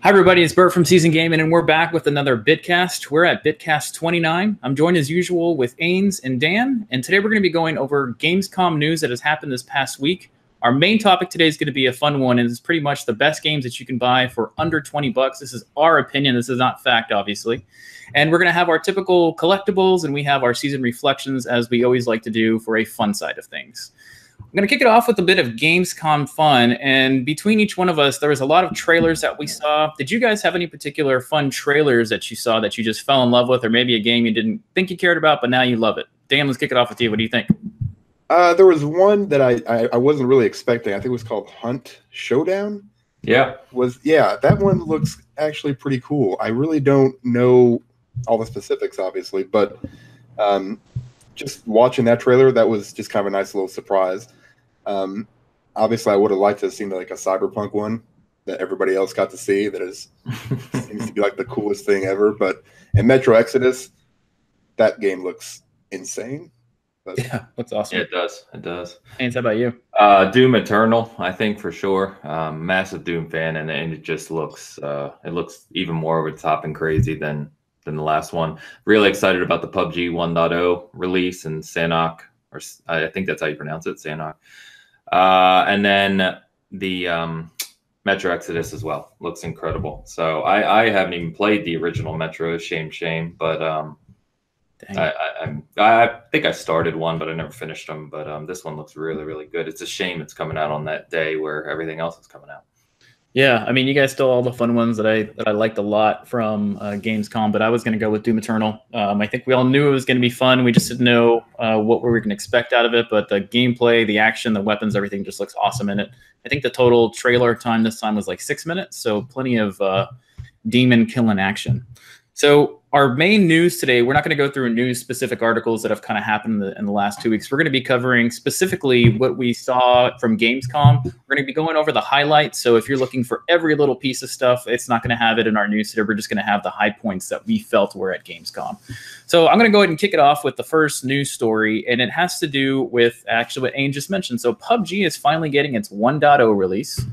Hi, everybody. It's Bert from Season Gaming, and we're back with another Bitcast. We're at Bitcast 29. I'm joined, as usual, with Ains and Dan, and today we're going to be going over Gamescom news that has happened this past week. Our main topic today is going to be a fun one, and it's pretty much the best games that you can buy for under 20 bucks. This is our opinion. This is not fact, obviously. And we're going to have our typical collectibles, and we have our season reflections, as we always like to do for a fun side of things. I'm going to kick it off with a bit of Gamescom fun, and between each one of us, there was a lot of trailers that we saw. Did you guys have any particular fun trailers that you saw that you just fell in love with, or maybe a game you didn't think you cared about, but now you love it? Dan, let's kick it off with you. What do you think? There was one that I wasn't really expecting. I think it was called Hunt Showdown. Yeah, that one looks actually pretty cool. I really don't know all the specifics, obviously, but just watching that trailer, that was just kind of a nice little surprise. Obviously, I would have liked to have seen like a Cyberpunk one that everybody else got to see. That is seems to be like the coolest thing ever. But and Metro Exodus, that game looks insane. But, yeah, looks awesome. Yeah, it does. It does. And how about you? Doom Eternal, I think for sure. Massive Doom fan, and it just looks it looks even more over the top and crazy than the last one. Really excited about the PUBG 1.0 release and Sanok, or I think that's how you pronounce it, Sanok. And then the Metro Exodus as well looks incredible. So I haven't even played the original Metro. Shame, but I think I started one, but I never finished them. But this one looks really, really good. It's a shame it's coming out on that day where everything else is coming out. Yeah, I mean, you guys stole all the fun ones that I liked a lot from Gamescom, but I was going to go with Doom Eternal. I think we all knew it was going to be fun. We just didn't know what we were going to expect out of it, but the gameplay, the action, the weapons, everything just looks awesome in it. I think the total trailer time this time was like 6 minutes, so plenty of demon killing action. So our main news today, we're not going to go through news-specific articles that have kind of happened in the last 2 weeks. We're going to be covering specifically what we saw from Gamescom. We're going to be going over the highlights. So if you're looking for every little piece of stuff, it's not going to have it in our news today. We're just going to have the high points that we felt were at Gamescom. So I'm going to go ahead and kick it off with the first news story, and it has to do with actually what Ain just mentioned. So PUBG is finally getting its 1.0 release.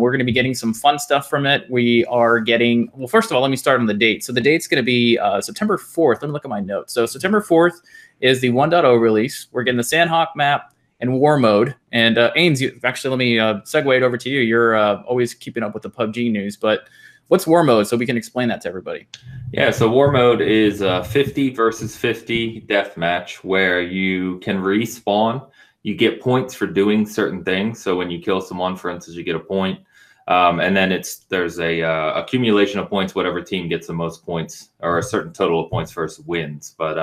We're going to be getting some fun stuff from it. We are getting, well, first of all, let me start on the date. So the date's going to be September 4th. Let me look at my notes. So September 4th is the 1.0 release. We're getting the Sandhawk map and war mode. And Ains, actually, let me segue it over to you. You're always keeping up with the PUBG news, but what's war mode? So we can explain that to everybody. Yeah, so war mode is a 50 versus 50 deathmatch where you can respawn. You get points for doing certain things. So when you kill someone, for instance, you get a point. And then there's a accumulation of points. Whatever team gets the most points or a certain total of points first wins. But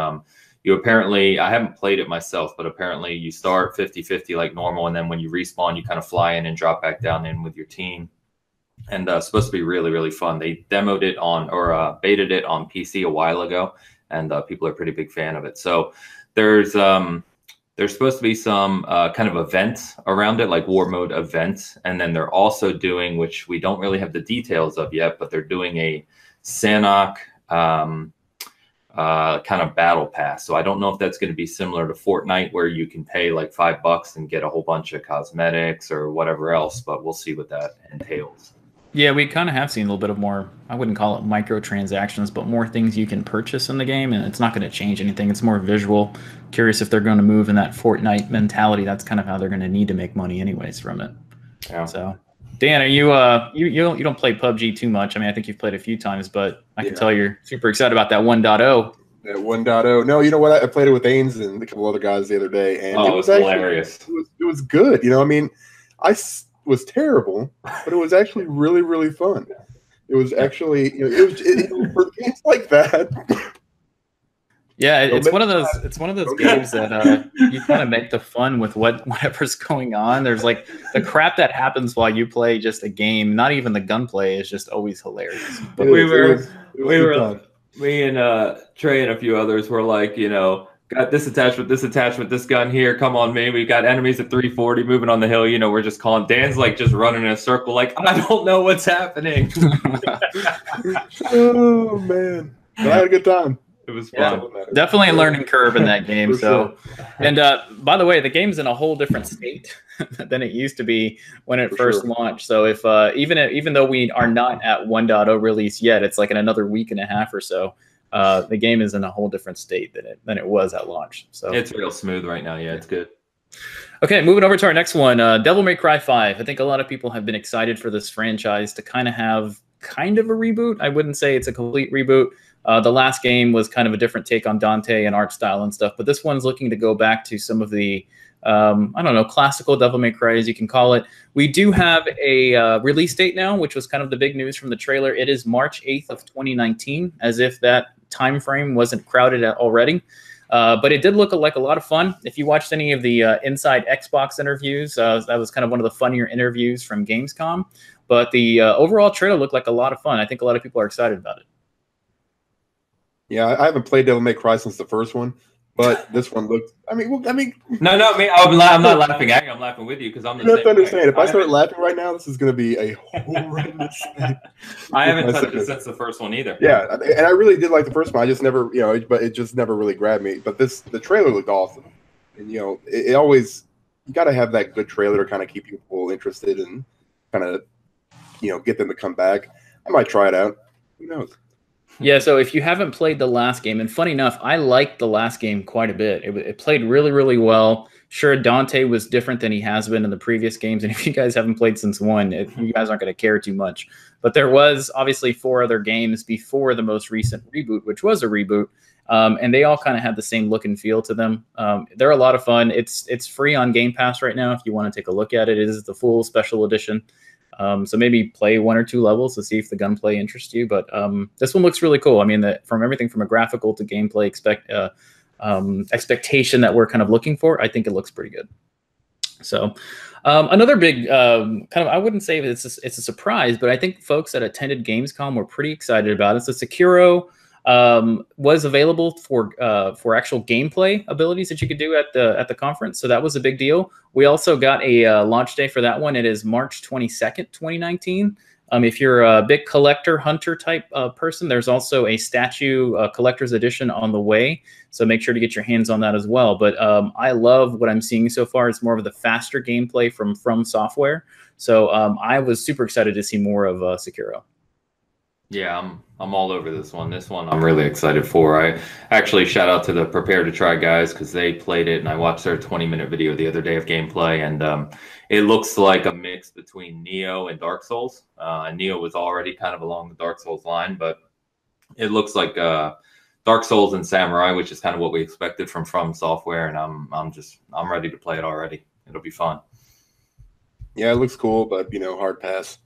you apparently, I haven't played it myself, but apparently you start 50-50 like normal. And then when you respawn, you kind of fly in and drop back down in with your team. And it's supposed to be really, really fun. They demoed it on or betaed it on PC a while ago. And people are a pretty big fan of it. So there's supposed to be some kind of events around it, like war mode events. And then they're also doing, which we don't really have the details of yet, but they're doing a Sanok kind of battle pass. So I don't know if that's going to be similar to Fortnite, where you can pay like $5 and get a whole bunch of cosmetics or whatever else. But we'll see what that entails. Yeah, we kind of have seen a little bit of more, I wouldn't call it microtransactions, but more things you can purchase in the game, and it's not going to change anything. It's more visual. Curious if they're going to move in that Fortnite mentality. That's kind of how they're going to need to make money anyways from it. Yeah. So, Dan, are you you don't play PUBG too much. I mean, I think you've played a few times, but I can tell you're super excited about that 1.0. Yeah, 1.0. No, you know what? I played it with Ains and a couple other guys the other day, and it was actually hilarious. It was good. You know, I mean, was terrible, but it was actually really, really fun. It was actually, you know, it was for games like that. Yeah, it's one of those games that you kind of make the fun with whatever's going on. There's like the crap that happens while you play just a game. Not even the gunplay is just always hilarious. But me and Trey and a few others were like, you know, got this attachment, this gun here. Come on, man. We got enemies at 340 moving on the hill. You know, we're just calling. Dan's like just running in a circle, like, I don't know what's happening. Oh, man. But I had a good time. It was fun. Yeah, definitely a learning curve in that game. So, sure. And by the way, the game's in a whole different state than it used to be when it first launched. So if even though we are not at 1.0 release yet, it's like in another week and a half or so. The game is in a whole different state than it was at launch. So it's real smooth right now. Yeah, it's good. Okay, moving over to our next one, Devil May Cry 5. I think a lot of people have been excited for this franchise to kind of have kind of a reboot. I wouldn't say it's a complete reboot. The last game was kind of a different take on Dante and art style and stuff, but this one's looking to go back to some of the, I don't know, classical Devil May Cry, as you can call it. We do have a release date now, which was kind of the big news from the trailer. It is March 8th of 2019, as if that time frame wasn't crowded already. But it did look like a lot of fun. If you watched any of the Inside Xbox interviews, that was kind of one of the funnier interviews from Gamescom. But the overall trailer looked like a lot of fun. I think a lot of people are excited about it. Yeah, I haven't played Devil May Cry since the first one, but this one looked. I'm not laughing at you. I'm laughing with you because I'm. You have to understand. If I start laughing right now, this is going to be a horrendous thing. I haven't touched it since the first one either. Yeah, and I really did like the first one. I just never, you know, but it just never really grabbed me. But the trailer looked awesome, and you know, it always you got to have that good trailer to kind of keep people interested and kind of, you know, get them to come back. I might try it out. Who knows? Yeah, so if you haven't played the last game, and funny enough, I liked the last game quite a bit. It played really, really well. Sure, Dante was different than he has been in the previous games, and if you guys haven't played since one, you guys aren't going to care too much. But there was obviously 4 other games before the most recent reboot, which was a reboot, and they all kind of had the same look and feel to them. They're a lot of fun. It's free on Game Pass right now if you want to take a look at it. It is the full special edition. So maybe play 1 or 2 levels to see if the gunplay interests you. But this one looks really cool. I mean, from everything from a graphical to gameplay expectation that we're kind of looking for, I think it looks pretty good. So another big kind of, I wouldn't say it's a surprise, but I think folks that attended Gamescom were pretty excited about it. So Sekiro was available for actual gameplay abilities that you could do at the conference, so that was a big deal. We also got a launch day for that one. It is March 22nd, 2019. If you're a big collector hunter type person, there's also a statue collector's edition on the way, so make sure to get your hands on that as well. But I love what I'm seeing so far. It's more of the faster gameplay from Software, so I was super excited to see more of Sekiro. Yeah, I'm all over this one. This one I'm really excited for. I actually shout out to the Prepare to Try guys because they played it, and I watched their 20-minute video the other day of gameplay, and it looks like a mix between Neo and Dark Souls. Neo was already kind of along the Dark Souls line, but it looks like Dark Souls and Samurai, which is kind of what we expected from Software, and I'm ready to play it already. It'll be fun. Yeah, it looks cool, but you know, hard pass.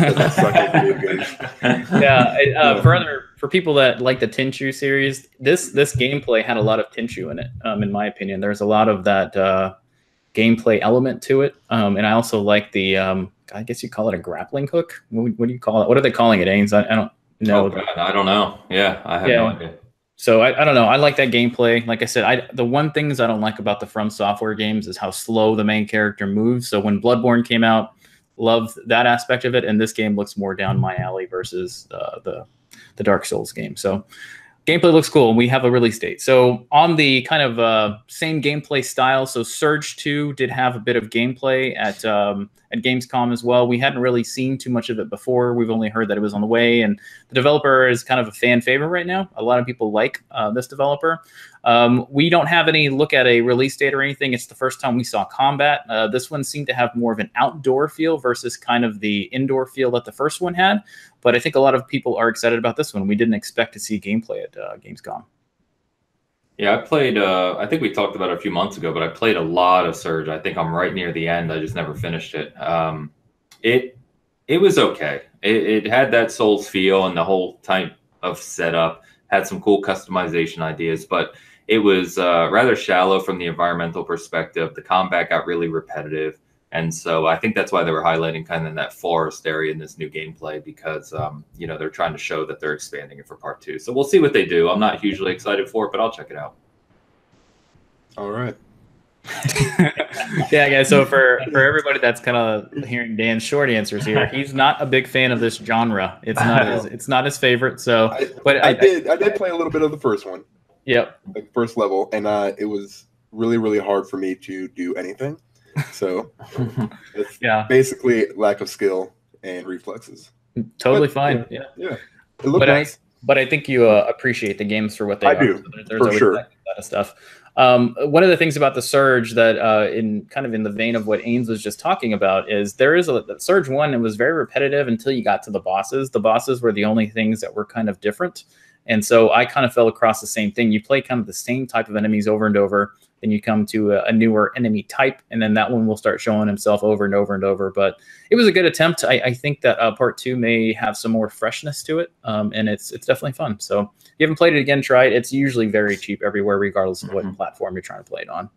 Yeah, for people that like the Tenchu series, this gameplay had a lot of Tenchu in it. In my opinion, there's a lot of that gameplay element to it, and I also like the I guess you call it a grappling hook. What do you call it? What are they calling it, Ains? I don't know. Oh, God, I don't know. Yeah, I have no idea. So I don't know. I like that gameplay. Like I said, the one things I don't like about the From Software games is how slow the main character moves. So when Bloodborne came out, love that aspect of it, and this game looks more down my alley versus the Dark Souls game. So gameplay looks cool, and we have a release date. So on the kind of same gameplay style, so Surge 2 did have a bit of gameplay at Gamescom as well. We hadn't really seen too much of it before. We've only heard that it was on the way, and the developer is kind of a fan favorite right now. A lot of people like this developer. We don't have any look at a release date or anything. It's the first time we saw combat. This one seemed to have more of an outdoor feel versus kind of the indoor feel that the first one had. But I think a lot of people are excited about this one. We didn't expect to see gameplay at Gamescom. Yeah, I played, I think we talked about it a few months ago, but I played a lot of Surge. I think I'm right near the end. I just never finished it. It was okay. It had that Souls feel and the whole type of setup. Had some cool customization ideas, but it was rather shallow from the environmental perspective. The combat got really repetitive. And so I think that's why they were highlighting kind of that forest area in this new gameplay, because, you know, they're trying to show that they're expanding it for Part 2. So we'll see what they do. I'm not hugely excited for it, but I'll check it out. All right. Yeah, guys. So for everybody that's kind of hearing Dan's short answers here, he's not a big fan of this genre. It's not his favorite. So, I did play a little bit of the first one. Yep. The first level, and it was really hard for me to do anything. So, it's basically lack of skill and reflexes. Totally fine. Yeah. Yeah. It looked nice. But I think you appreciate the games for what they are. I do, so there's for always sure. That kind of stuff. One of the things about the Surge that, in the vein of what Ains was just talking about, is there is a Surge 1. It was very repetitive until you got to the bosses. The bosses were the only things that were kind of different, and so I kind of fell across the same thing. You play kind of the same type of enemies over and over. Then you come to a newer enemy type, and then that one will start showing himself over and over and over. But it was a good attempt. I think that part 2 may have some more freshness to it, and it's definitely fun. So if you haven't played it again, try it. It's usually very cheap everywhere, regardless of what platform you're trying to play it on.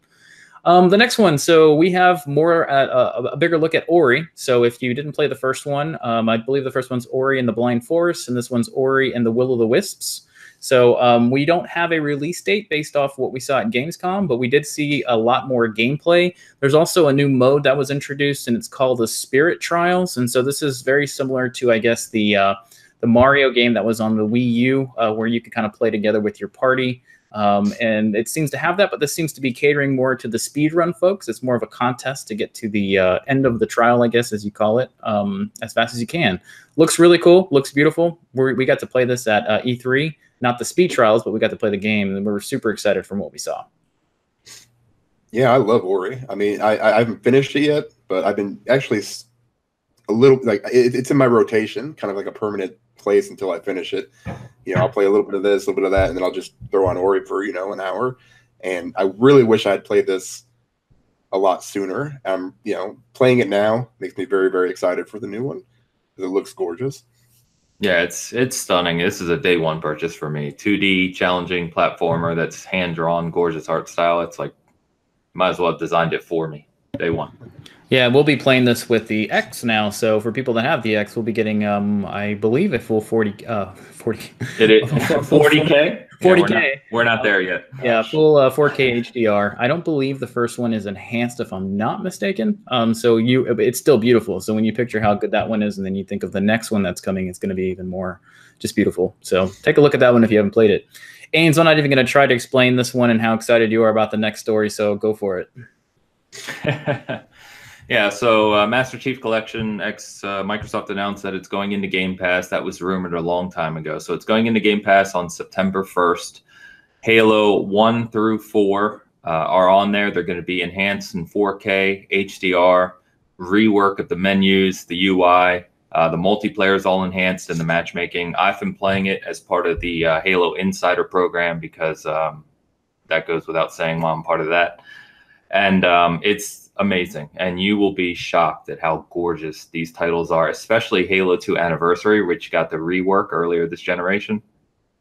The next one, so we have more a bigger look at Ori. So if you didn't play the first one, I believe the first one's Ori and the Blind Forest, and this one's Ori and the Will-o'-the-Wisps. So we don't have a release date based off what we saw at Gamescom, but we did see a lot more gameplay. There's also a new mode that was introduced, and it's called the Spirit Trials. And so this is very similar to, I guess, the Mario game that was on the Wii U, where you could kind of play together with your party. And it seems to have that, but this seems to be catering more to the speedrun folks. It's more of a contest to get to the end of the trial, I guess, as you call it, as fast as you can. Looks really cool. Looks beautiful. We got to play this at E3. Not the speed trials, but we got to play the game, and we were super excited from what we saw. Yeah, I love Ori. I mean, I haven't finished it yet, but I've been actually a little, like, it's in my rotation, kind of like a permanent place until I finish it. You know, I'll play a little bit of this, a little bit of that, and then I'll just throw on Ori for, you know, an hour. And I really wish I had played this a lot sooner. You know, playing it now makes me very excited for the new one, because it looks gorgeous. Yeah, it's stunning. This is a day one purchase for me. 2D challenging platformer that's hand drawn, gorgeous art style. It's like, might as well have designed it for me day one. Yeah, we'll be playing this with the X now. So for people that have the X, we'll be getting, I believe, a full 40K. 40K. Yeah, we're not there yet. Yeah, full 4K HDR. I don't believe the first one is enhanced, if I'm not mistaken. So it's still beautiful. So when you picture how good that one is, and then you think of the next one that's coming, it's going to be even more just beautiful. So take a look at that one if you haven't played it. Ains, I'm not even going to try to explain this one and how excited you are about the next story. So go for it. Yeah, so Master Chief Collection, Microsoft announced that it's going into Game Pass. That was rumored a long time ago. So it's going into Game Pass on September 1st. Halo 1 through 4 are on there. They're going to be enhanced in 4K, HDR, rework of the menus, the UI. The multiplayer is all enhanced, and the matchmaking. I've been playing it as part of the Halo Insider program, because that goes without saying while I'm part of that. And it's amazing, and you will be shocked at how gorgeous these titles are, especially Halo 2 Anniversary, which got the rework earlier this generation.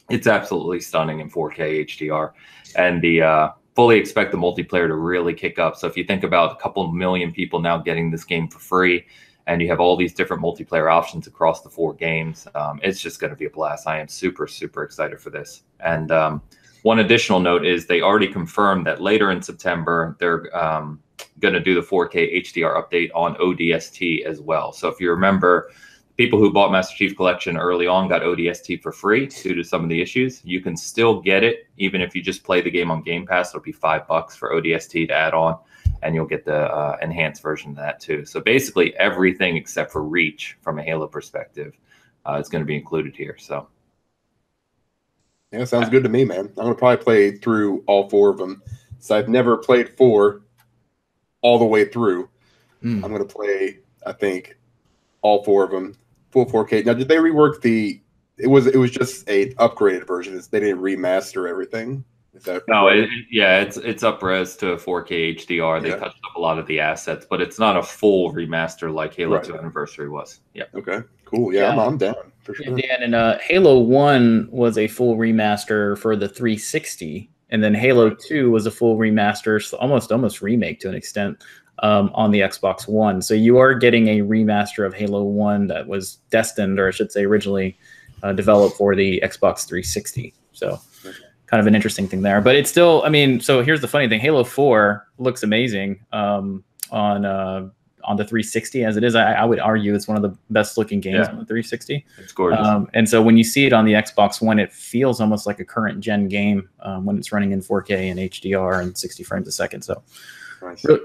It's absolutely stunning in 4K HDR, and the fully expect the multiplayer to really kick up. So if you think about a couple million people now getting this game for free, and you have all these different multiplayer options across the 4 games, it's just going to be a blast. I am super excited for this. And one additional note is they already confirmed that later in September they're going to do the 4K HDR update on ODST as well. So if you remember, people who bought Master Chief Collection early on got ODST for free due to some of the issues. You can still get it even if you just play the game on Game Pass. It'll be $5 for ODST to add on, and you'll get the enhanced version of that too. So basically everything except for Reach from a Halo perspective is going to be included here. So yeah, sounds good to me, man. I'm going to probably play through all 4 of them. So I've never played 4 all the way through. I'm going to play, I think, all 4 of them, full 4K. Now, did they rework the? It was just a upgraded version. They didn't remaster everything. Is that no? It's up-res to 4K HDR. They touched up a lot of the assets, but it's not a full remaster like Halo 2 Anniversary was. Yeah. Okay. Cool. Yeah, I'm down for sure. Yeah, Dan, and Halo 1 was a full remaster for the 360. And then Halo 2 was a full remaster, almost remake to an extent, on the Xbox One. So you are getting a remaster of Halo 1 that was destined, or I should say originally developed for the Xbox 360. So kind of an interesting thing there. But it's still, I mean, so here's the funny thing. Halo 4 looks amazing on the 360 as it is. I would argue it's one of the best looking games on the 360. It's gorgeous. And so when you see it on the Xbox One, it feels almost like a current gen game when it's running in 4K and HDR and 60 frames a second. So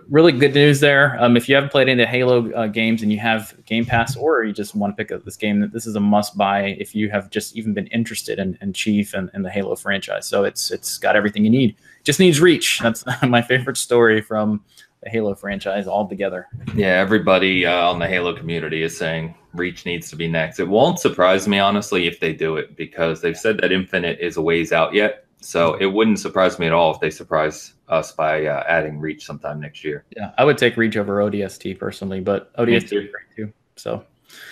really good news there. If you haven't played any of the Halo games and you have Game Pass, or you just want to pick up this game, this is a must buy if you have just even been interested in Chief and the Halo franchise. So it's got everything you need. Just needs reach. That's my favorite story from the Halo franchise altogether. Yeah, everybody on the Halo community is saying Reach needs to be next. It won't surprise me, honestly, if they do it, because they've said that Infinite is a ways out yet. So it wouldn't surprise me at all if they surprise us by adding Reach sometime next year. Yeah, I would take Reach over ODST personally, but ODST is great too. So,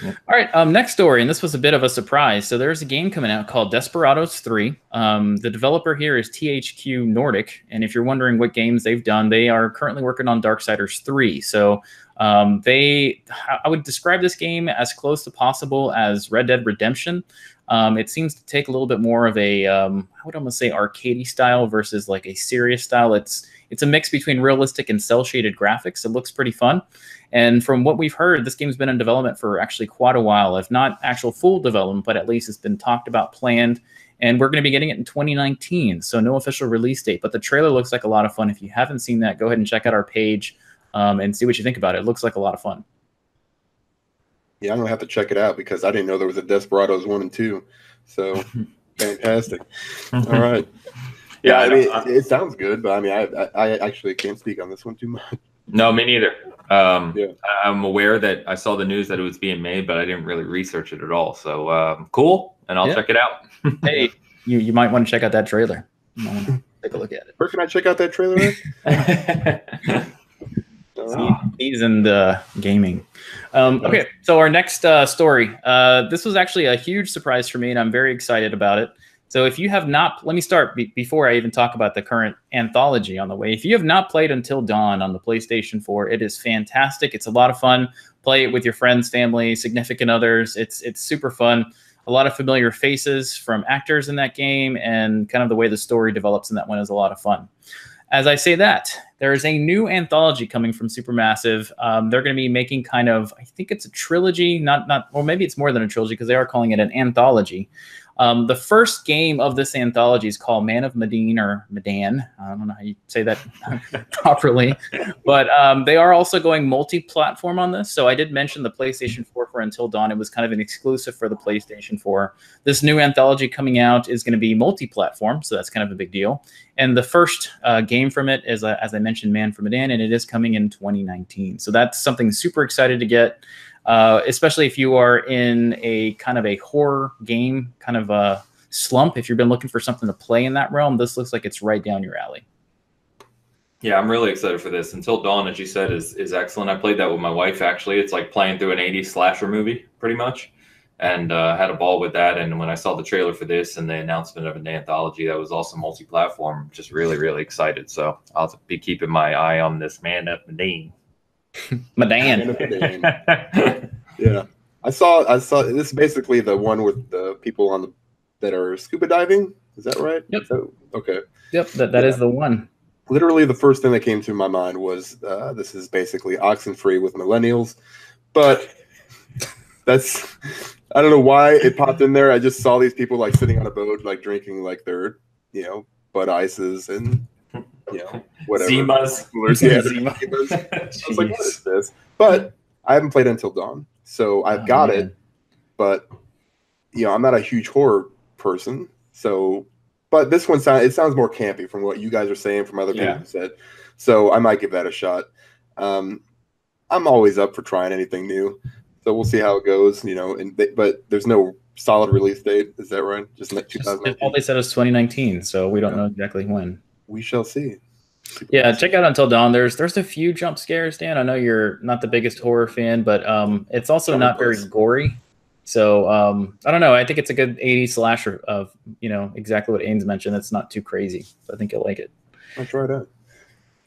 yeah. All right, next story, and this was a bit of a surprise. So there's a game coming out called Desperados 3. The developer here is THQ Nordic, and if you're wondering what games they've done, they are currently working on Darksiders 3. So I would describe this game as close to possible as Red Dead Redemption. It seems to take a little bit more of a, I would almost say arcadey style versus like a serious style. It's a mix between realistic and cel-shaded graphics. It looks pretty fun. And from what we've heard, this game's been in development for actually quite a while, if not actual full development, but at least it's been talked about, planned. And we're going to be getting it in 2019, so no official release date. But the trailer looks like a lot of fun. If you haven't seen that, go ahead and check out our page and see what you think about it. It looks like a lot of fun. Yeah, I'm going to have to check it out because I didn't know there was a Desperados 1 and 2. So, fantastic. All right. Yeah, I mean, it sounds good, but I mean, I actually can't speak on this one too much. No, me neither. I'm aware that I saw the news that it was being made, but I didn't really research it at all. So, cool, and I'll check it out. Hey, you might want to check out that trailer. Take a look at it. Where can I check out that trailer? Seasoned gaming. Okay, so our next story. This was actually a huge surprise for me, and I'm very excited about it. So if you have not, let me start before I even talk about the current anthology on the way. If you have not played Until Dawn on the PlayStation 4, it is fantastic. It's a lot of fun. Play it with your friends, family, significant others. It's super fun. A lot of familiar faces from actors in that game, and kind of the way the story develops in that one is a lot of fun. As I say that, there is a new anthology coming from Supermassive. They're going to be making kind of, I think it's a trilogy, or maybe it's more than a trilogy because they are calling it an anthology. The first game of this anthology is called Man of Medan, or Medan. I don't know how you say that properly. But they are also going multi-platform on this. So I did mention the PlayStation 4 for Until Dawn. It was kind of an exclusive for the PlayStation 4. This new anthology coming out is going to be multi-platform, so that's kind of a big deal. And the first game from it is, as I mentioned, Man of Medan, and it is coming in 2019. So that's something super excited to get. Especially if you are in a kind of a horror game kind of a slump, if you've been looking for something to play in that realm, this looks like it's right down your alley. Yeah, I'm really excited for this. Until Dawn, as you said, is excellent. I played that with my wife, actually. It's like playing through an 80s slasher movie, pretty much, and had a ball with that. And when I saw the trailer for this and the announcement of an anthology that was also multi-platform, just really, really excited. So I'll be keeping my eye on this Man Up and Dean. Medan. Yeah, I saw this is basically the one with the people on that are scuba diving. Is that right? Yep. Okay. Yep. That is the one. Literally, the first thing that came to my mind was this is basically Oxenfree with millennials, but I don't know why it popped in there. I just saw these people like sitting on a boat, like drinking like their Bud Ices and. Whatever. Zimas. Yeah, Zimas. I was like, what is this? But I haven't played Until Dawn, so I've got it. But I'm not a huge horror person, so. But this one sounds more campy from what you guys are saying, from other people said. So I might give that a shot. I'm always up for trying anything new, so we'll see how it goes. But there's no solid release date. Is that right? Just like 2019. All they said is 2019, so we don't know exactly when. We shall see. Yeah, check out Until Dawn. There's a few jump scares, Dan. I know you're not the biggest horror fan, but it's also not very gory. So I don't know. I think it's a good 80s slasher of exactly what Ains mentioned. It's not too crazy. So I think you'll like it. I'll try it out.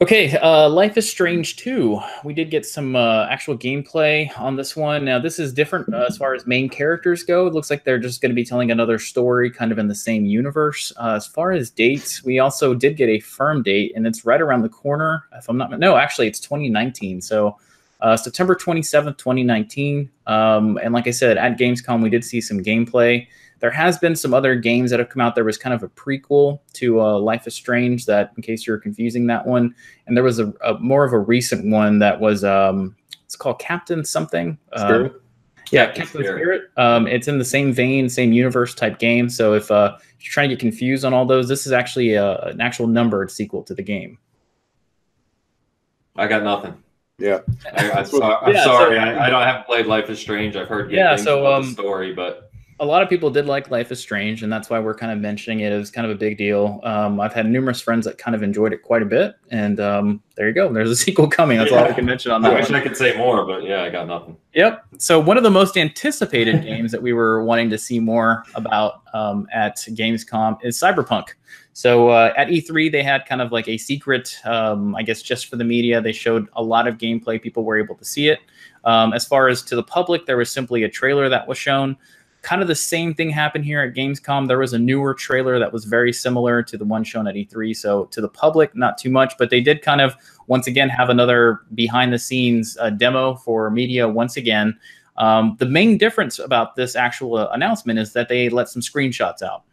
Okay, Life is Strange 2. We did get some actual gameplay on this one. Now, this is different as far as main characters go. It looks like they're just going to be telling another story kind of in the same universe. As far as dates, we also did get a firm date, and it's right around the corner. If I'm not... No, actually, it's 2019. So September 27th, 2019. And like I said, at Gamescom, we did see some gameplay. There has been some other games that have come out. There was kind of a prequel to Life is Strange, that, in case you're confusing that one. And there was a more of a recent one that was, it's called Captain something. Spirit? Yeah, Captain Spirit. It's in the same vein, same universe type game. So if you're trying to get confused on all those, this is actually an actual numbered sequel to the game. I got nothing. Yeah, I'm sorry. I haven't played Life is Strange. I've heard things about the story, but... A lot of people did like Life is Strange, and that's why we're kind of mentioning it. It was kind of a big deal. I've had numerous friends that kind of enjoyed it quite a bit, and there you go. There's a sequel coming. That's all I can mention on that. I wish I could say more, but yeah, I got nothing. Yep. So one of the most anticipated games that we were wanting to see more about at Gamescom is Cyberpunk. So at E3, they had kind of like a secret, I guess, just for the media. They showed a lot of gameplay. People were able to see it. As far as to the public, there was simply a trailer that was shown. Kind of the same thing happened here at Gamescom. There was a newer trailer that was very similar to the one shown at E3. So to the public, not too much, but they did kind of, once again, have another behind the scenes demo for media once again. The main difference about this actual announcement is that they let some screenshots out.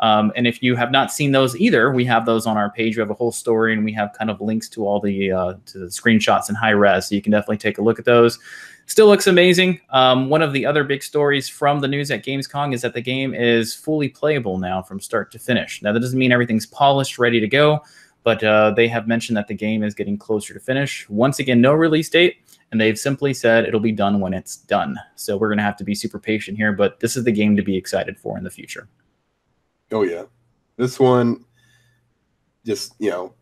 And if you have not seen those either, we have those on our page. We have a whole story, and we have kind of links to all to the screenshots in high res. So you can definitely take a look at those. Still looks amazing. One of the other big stories from the news at Gamescom is that the game is fully playable now from start to finish. Now, that doesn't mean everything's polished, ready to go, but they have mentioned that the game is getting closer to finish. Once again, no release date, and they've simply said it'll be done when it's done. So we're going to have to be super patient here, but this is the game to be excited for in the future. Oh, yeah. This one, just, you know,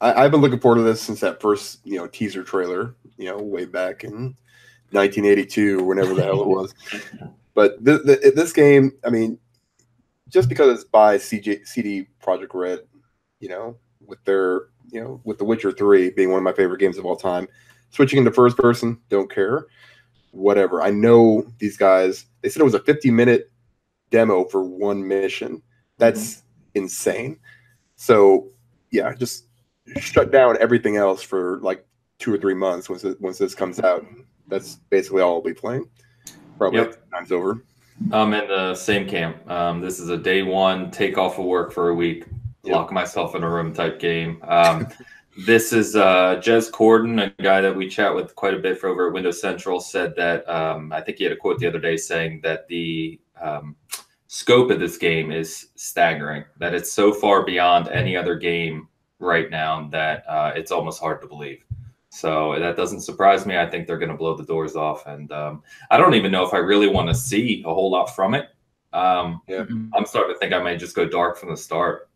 I've been looking forward to this since that first, you know, teaser trailer, you know, way back in 1982 or whenever the hell it was. But this game, I mean, just because it's by CD Projekt Red, you know, with their, you know, with The Witcher 3 being one of my favorite games of all time, switching into first person, don't care, whatever. I know these guys, they said it was a 50-minute demo for one mission. That's insane. So, yeah, just shut down everything else for like 2 or 3 months once this comes out. That's basically all I'll be playing. Probably time's over. I'm in the same camp. This is a day one, take off of work for a week, lock myself in a room type game. This is Jez Corden, a guy that we chat with quite a bit for over at Windows Central, said that I think he had a quote the other day saying that the scope of this game is staggering, that it's so far beyond any other game right now that it's almost hard to believe. So that doesn't surprise me. I think they're going to blow the doors off. And I don't even know if I really want to see a whole lot from it. I'm starting to think I may just go dark from the start.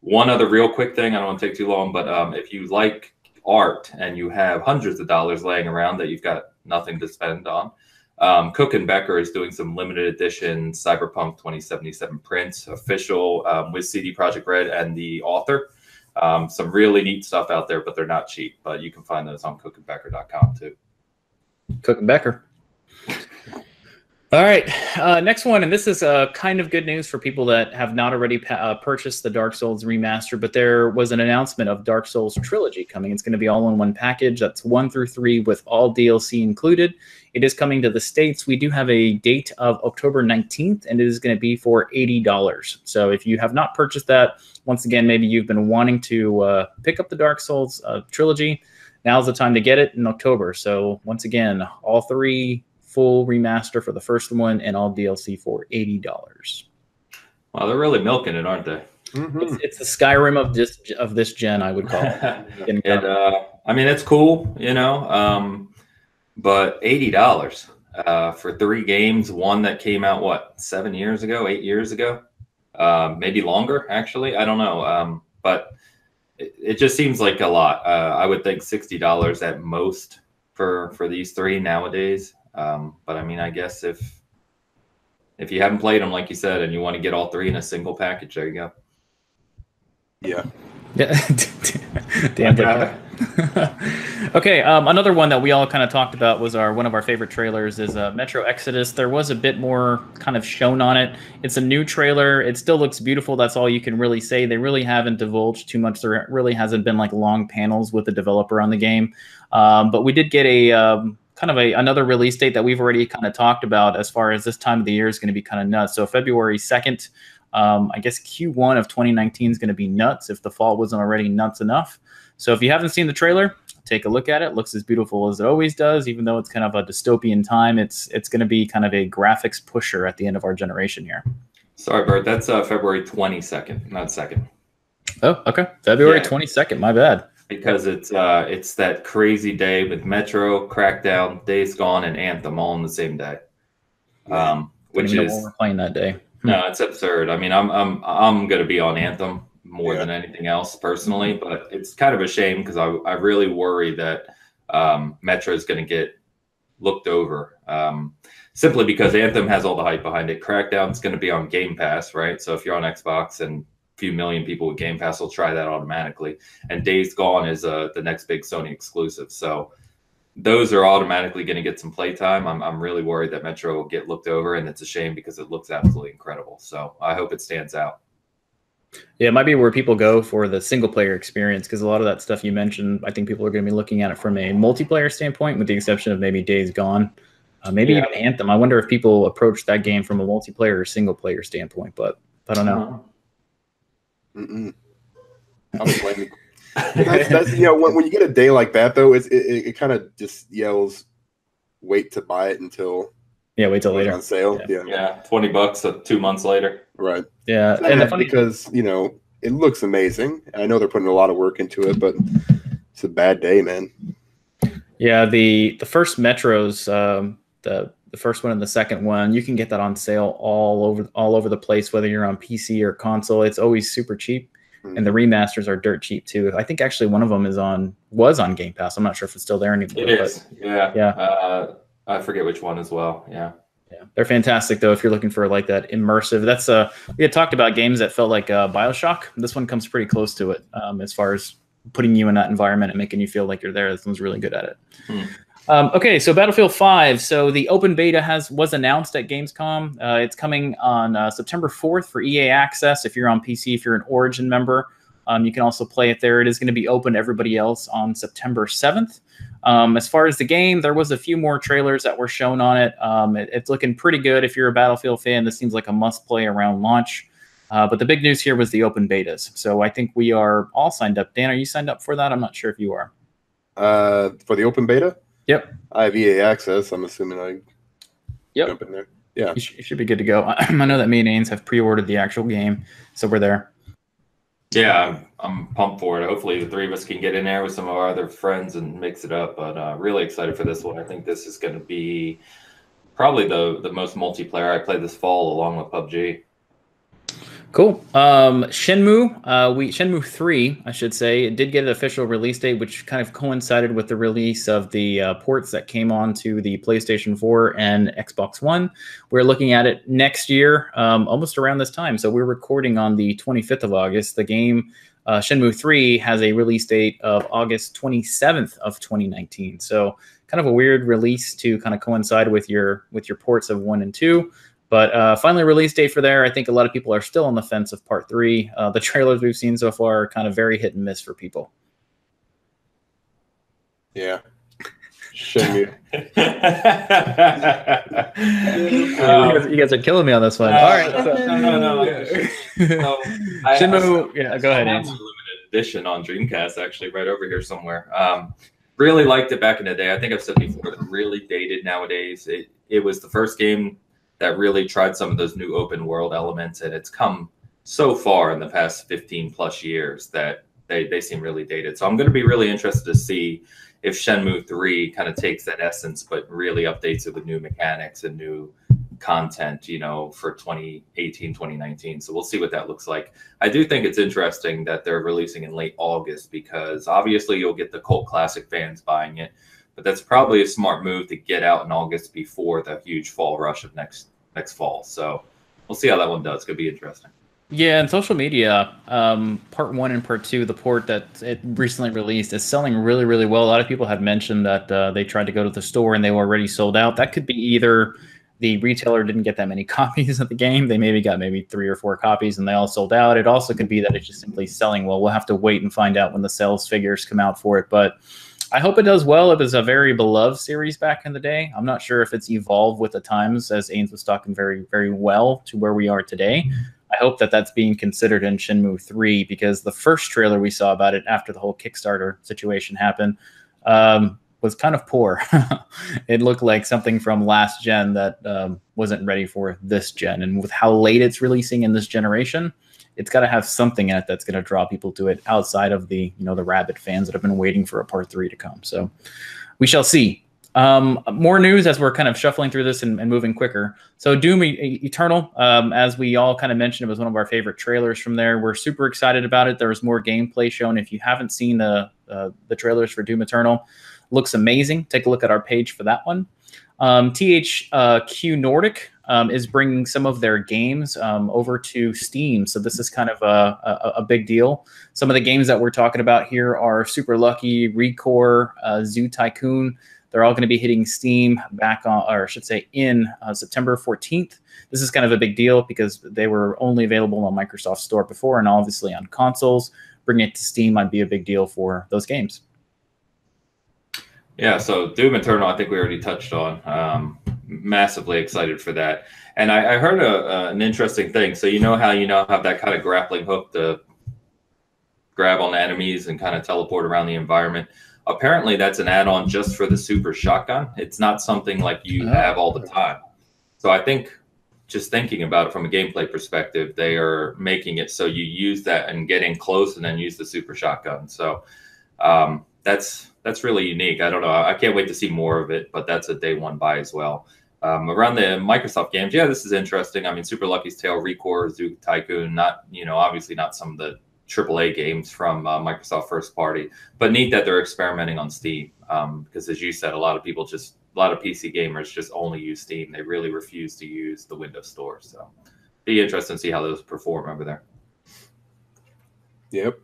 One other real quick thing, I don't want to take too long, but if you like art and you have hundreds of dollars laying around that you've got nothing to spend on, Cook and Becker is doing some limited edition Cyberpunk 2077 prints, official with CD Projekt Red and the author. Some really neat stuff out there, but they're not cheap. But you can find those on cookandbecker.com too. Cook and Becker. All right, next one, and this is kind of good news for people that have not already purchased the Dark Souls remaster, but there was an announcement of Dark Souls Trilogy coming. It's going to be all in one package. That's 1 through 3 with all DLC included. It is coming to the States. We do have a date of October 19th, and it is going to be for $80. So if you have not purchased that, once again, maybe you've been wanting to pick up the Dark Souls Trilogy. Now's the time to get it in October. So once again, all 3 full remaster for the first one and all DLC for $80. Wow, they're really milking it, aren't they? It's the Skyrim of this gen, I would call it. And, I mean, it's cool, you know, but $80 for 3 games, one that came out, what, 7 years ago, 8 years ago? Maybe longer, actually. I don't know. But it just seems like a lot. I would think $60 at most for these 3 nowadays. But I mean, I guess if you haven't played them, like you said, and you want to get all 3 in a single package, there you go. Yeah. Damn it. Okay, another one that we all kind of talked about was one of our favorite trailers is Metro Exodus. There was a bit more kind of shown on it. It's a new trailer. It still looks beautiful. That's all you can really say. They really haven't divulged too much. There really hasn't been like long panels with the developer on the game. But we did get a kind of another release date that we've already kind of talked about as far as this time of the year is going to be kind of nuts. So February 2nd, I guess Q1 of 2019 is going to be nuts if the fall wasn't already nuts enough. So if you haven't seen the trailer, take a look at it. It looks as beautiful as it always does, even though it's kind of a dystopian time. It's going to be kind of a graphics pusher at the end of our generation here. Sorry, Bert. That's February 22nd, not 2nd. Oh, okay. February 22nd. My bad. Because it's that crazy day with Metro, Crackdown, Days Gone, and Anthem all on the same day. Which is we're playing that day. No, it's absurd. I mean, I'm going to be on Anthem more than anything else personally, but it's kind of a shame because I really worry that Metro is going to get looked over simply because Anthem has all the hype behind it. Crackdown is going to be on Game Pass, right? So if you're on Xbox and a few million people with Game Pass will try that automatically. And Days Gone is the next big Sony exclusive. So those are automatically going to get some playtime. I'm really worried that Metro will get looked over, and it's a shame because it looks absolutely incredible. So I hope it stands out. Yeah, it might be where people go for the single-player experience because a lot of that stuff you mentioned, I think people are going to be looking at it from a multiplayer standpoint with the exception of maybe Days Gone, maybe even Anthem. I wonder if people approach that game from a multiplayer or single-player standpoint, but I don't know. That's, you know, when you get a day like that, though, it kind of just yells, wait to buy it until... Yeah, wait till later on sale. Yeah, $20 2 months later. Right. Yeah, and funny because you know it looks amazing. I know they're putting a lot of work into it, but it's a bad day, man. Yeah, the first Metros, the first one and the second one, you can get that on sale all over the place, whether you're on PC or console. It's always super cheap, and the remasters are dirt cheap too. I think actually one of them was on Game Pass. I'm not sure if it's still there anymore. It is. But, yeah. I forget which one as well. Yeah, they're fantastic though. If you're looking for like that immersive, that's we had talked about games that felt like Bioshock. This one comes pretty close to it as far as putting you in that environment and making you feel like you're there. This one's really good at it. Okay, so Battlefield 5. So the open beta was announced at Gamescom. It's coming on September 4th for EA Access. If you're on PC, if you're an Origin member, you can also play it there. It is going to be open to everybody else on September 7th. As far as the game, there was a few more trailers that were shown on it. It's looking pretty good. If you're a Battlefield fan, this seems like a must-play around launch. But the big news here was the open betas. So I think we are all signed up. Dan, are you signed up for that? I'm not sure if you are. For the open beta? Yep. I have EA Access. I'm assuming I jump in there. Yeah. You should be good to go. I know that me and Ains have pre-ordered the actual game, so we're there. Yeah, I'm pumped for it. Hopefully the three of us can get in there with some of our other friends and mix it up. But really excited for this one. I think this is going to be probably the most multiplayer I played this fall along with PUBG. Cool. Shenmue 3, I should say, it did get an official release date, which kind of coincided with the release of the ports that came on to the PlayStation 4 and Xbox One. We're looking at it next year, almost around this time. So we're recording on the 25th of August. The game Shenmue 3 has a release date of August 27th of 2019. So kind of a weird release to kind of coincide with your ports of 1 and 2. But finally, release date for there. I think a lot of people are still on the fence of Part 3. The trailers we've seen so far are kind of very hit and miss for people. Yeah. Shenmue. You guys are killing me on this one. All right. Shenmue, yeah, go ahead. I have a limited edition on Dreamcast, actually, right over here somewhere. Really liked it back in the day. I think I've said before, it's really dated nowadays. It was the first game that really tried some of those new open world elements, and it's come so far in the past 15 plus years that they seem really dated. So I'm going to be really interested to see if Shenmue 3 kind of takes that essence but really updates it with new mechanics and new content, you know, for 2018, 2019. So we'll see what that looks like. I do think it's interesting that they're releasing in late August because obviously you'll get the cult classic fans buying it, but that's probably a smart move to get out in August before the huge fall rush of next fall. So we'll see how that one does. It's going to be interesting. Yeah, and social media, part one and part two, the port that it recently released, is selling really, really well. A lot of people have mentioned that they tried to go to the store and they were already sold out. That could be either the retailer didn't get that many copies of the game. They maybe got maybe 3 or 4 copies and they all sold out. It also could be that it's just simply selling well. We'll have to wait and find out when the sales figures come out for it. But I hope it does well. It was a very beloved series back in the day. I'm not sure if it's evolved with the times, as Ains was talking very, very well, to where we are today. I hope that that's being considered in Shenmue 3, because the first trailer we saw about it after the whole Kickstarter situation happened was kind of poor. It looked like something from last gen that wasn't ready for this gen. And with how late it's releasing in this generation, it's got to have something in it that's going to draw people to it outside of the, you know, the rabid fans that have been waiting for a part 3 to come. So we shall see. More news as we're kind of shuffling through this and moving quicker. So Doom Eternal, as we all kind of mentioned, it was one of our favorite trailers from there. We're super excited about it. There was more gameplay shown. If you haven't seen the trailers for Doom Eternal, looks amazing. Take a look at our page for that one. THQ Nordic is bringing some of their games over to Steam. So this is kind of a big deal. Some of the games that we're talking about here are Super Lucky, Recore, Zoo Tycoon. They're all going to be hitting Steam back on, or I should say in September 14th. This is kind of a big deal because they were only available on Microsoft Store before, and obviously on consoles. Bringing it to Steam might be a big deal for those games. Yeah, so Doom Eternal, I think we already touched on. Massively excited for that. And I heard an interesting thing. So you know how that kind of grappling hook to grab on enemies and kind of teleport around the environment. Apparently, that's an add-on just for the super shotgun. It's not something like you have all the time. So I think just thinking about it from a gameplay perspective, they are making it so you use that and get in close and then use the super shotgun. So that's really unique. I don't know. I can't wait to see more of it, but that's a day 1 buy as well. Around the Microsoft games, yeah, this is interesting. I mean, Super Lucky's Tale, Recore, Zoo Tycoon, not, you know, obviously not some of the AAA games from Microsoft first party, but neat that they're experimenting on Steam because, as you said, a lot of PC gamers just only use Steam. They really refuse to use the Windows Store. So be interesting to see how those perform over there. Yep.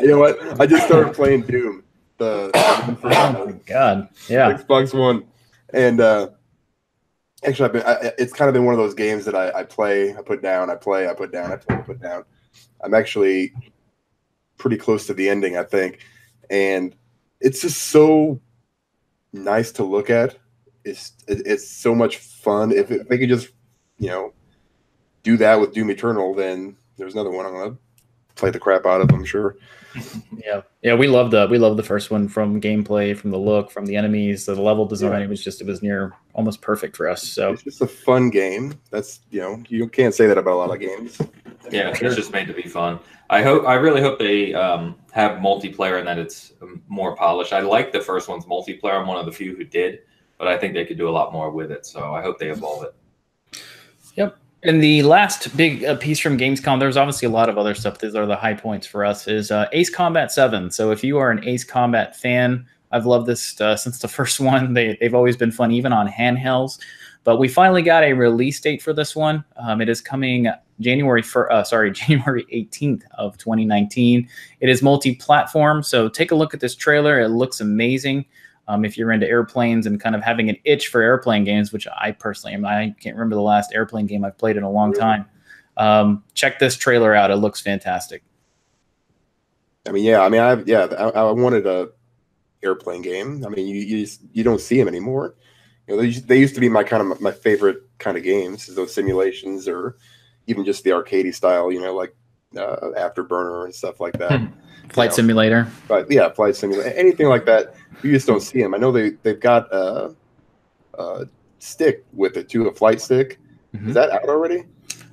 You know what? I just started playing Doom. Oh my God! Yeah. Xbox One, and actually, it's kind of been one of those games that I play, I put down, I play, I put down, I play, I put down. I'm actually pretty close to the ending, I think. And it's just so nice to look at. It's so much fun. If they could just, you know, do that with Doom Eternal, then there's another one I'm going to play the crap out of, I'm sure. Yeah. Yeah, we love the first one, from gameplay, from the look, from the enemies, the level design. Yeah. It was near almost perfect for us. So it's just a fun game. That's, you know, you can't say that about a lot of games. Yeah, sure. It's just made to be fun. I really hope they have multiplayer and that it's more polished. I like the first one's multiplayer. I'm one of the few who did, but I think they could do a lot more with it. So I hope they evolve it. Yep. And the last big piece from Gamescom, there's obviously a lot of other stuff. These are the high points for us, is Ace Combat 7. So if you are an Ace Combat fan, I've loved this since the first one. They've always been fun, even on handhelds. But we finally got a release date for this one. It is coming January 18th of 2019. It is multi-platform, so take a look at this trailer. It looks amazing. If you're into airplanes and kind of having an itch for airplane games, which I personally am, I can't remember the last airplane game I've played in a long time. Check this trailer out. It looks fantastic. I wanted a airplane game. I mean, you don't see them anymore. You know, they used to be my favorite kind of games, is those simulations or even just the arcadey style, you know, like Afterburner and stuff like that. Flight Simulator. But yeah, Flight Simulator. Anything like that, you just don't see them. I know they've got a stick with it too, a flight stick. Mm-hmm. Is that out already?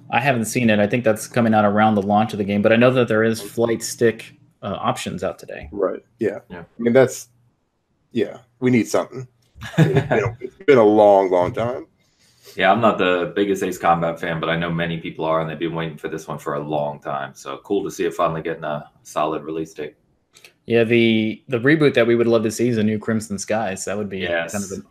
I haven't seen it. I think that's coming out around the launch of the game, but I know that there is flight stick options out today. Right. Yeah. Yeah. I mean, that's, yeah, we need something. It's been a long, long time. Yeah, I'm not the biggest Ace Combat fan, but I know many people are, and they've been waiting for this one for a long time. So cool to see it finally getting a solid release date. Yeah, the reboot that we would love to see is a new Crimson Skies. That would be kind of an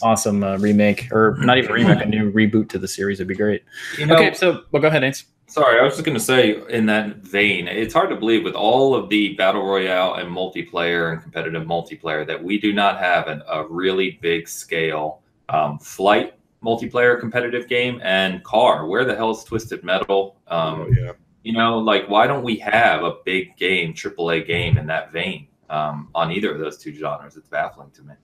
awesome remake, or not even remake, a new reboot to the series would be great. You know, okay, so well, go ahead, Ains. Sorry, I was just going to say, in that vein, it's hard to believe with all of the Battle Royale and multiplayer and competitive multiplayer that we do not have a really big scale flight multiplayer competitive game and car. Where the hell is Twisted Metal? You know, like, why don't we have a big game, AAA game in that vein on either of those two genres? It's baffling to me.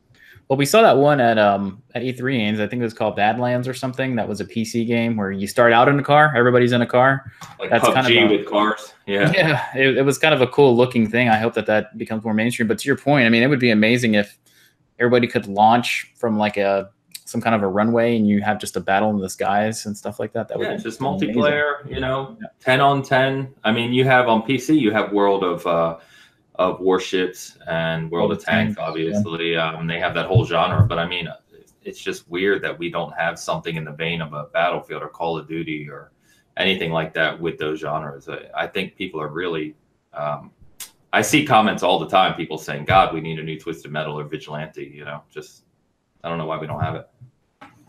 Well, we saw that one at E3, Ains. I think it was called Badlands or something. That was a PC game where you start out in a car. Everybody's in a car. Like that's PUBG with cars. Yeah. Yeah, it was kind of a cool looking thing. I hope that becomes more mainstream. But to your point, I mean, it would be amazing if everybody could launch from like some kind of a runway and you have just a battle in the skies and stuff like that. That would be just amazing. Multiplayer, you know, 10 on 10. I mean, you have on PC, you have World of Warships and World of Tanks, obviously. They have that whole genre, but I mean, it's just weird that we don't have something in the vein of a Battlefield or Call of Duty or anything like that with those genres. I think people are really, I see comments all the time, people saying, God, we need a new Twisted Metal or Vigilante, you know, just, I don't know why we don't have it.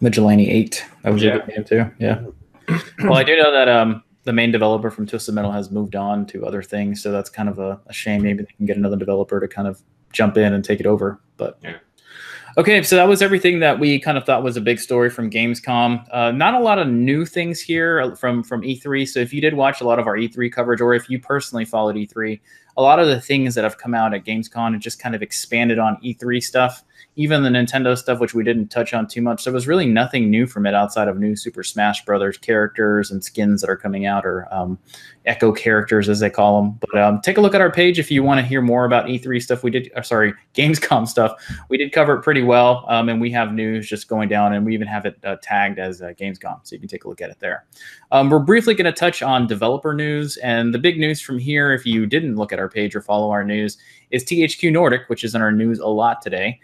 Vigilante 8, that was a good game too, Well, I do know that, the main developer from Twisted Metal has moved on to other things, so that's kind of a shame. Maybe they can get another developer to kind of jump in and take it over. But okay, so that was everything that we kind of thought was a big story from Gamescom. Not a lot of new things here from E3, so if you did watch a lot of our E3 coverage, or if you personally followed E3, a lot of the things that have come out at Gamescom and just kind of expanded on E3 stuff, even the Nintendo stuff, which we didn't touch on too much. There was really nothing new from it outside of new Super Smash Brothers characters and skins that are coming out, or Echo characters, as they call them. But take a look at our page if you want to hear more about E3 stuff. We did, Gamescom stuff. We did cover it pretty well, and we have news just going down, and we even have it tagged as Gamescom, so you can take a look at it there. We're briefly going to touch on developer news, and the big news from here, if you didn't look at our page or follow our news, is THQ Nordic, which is in our news a lot today,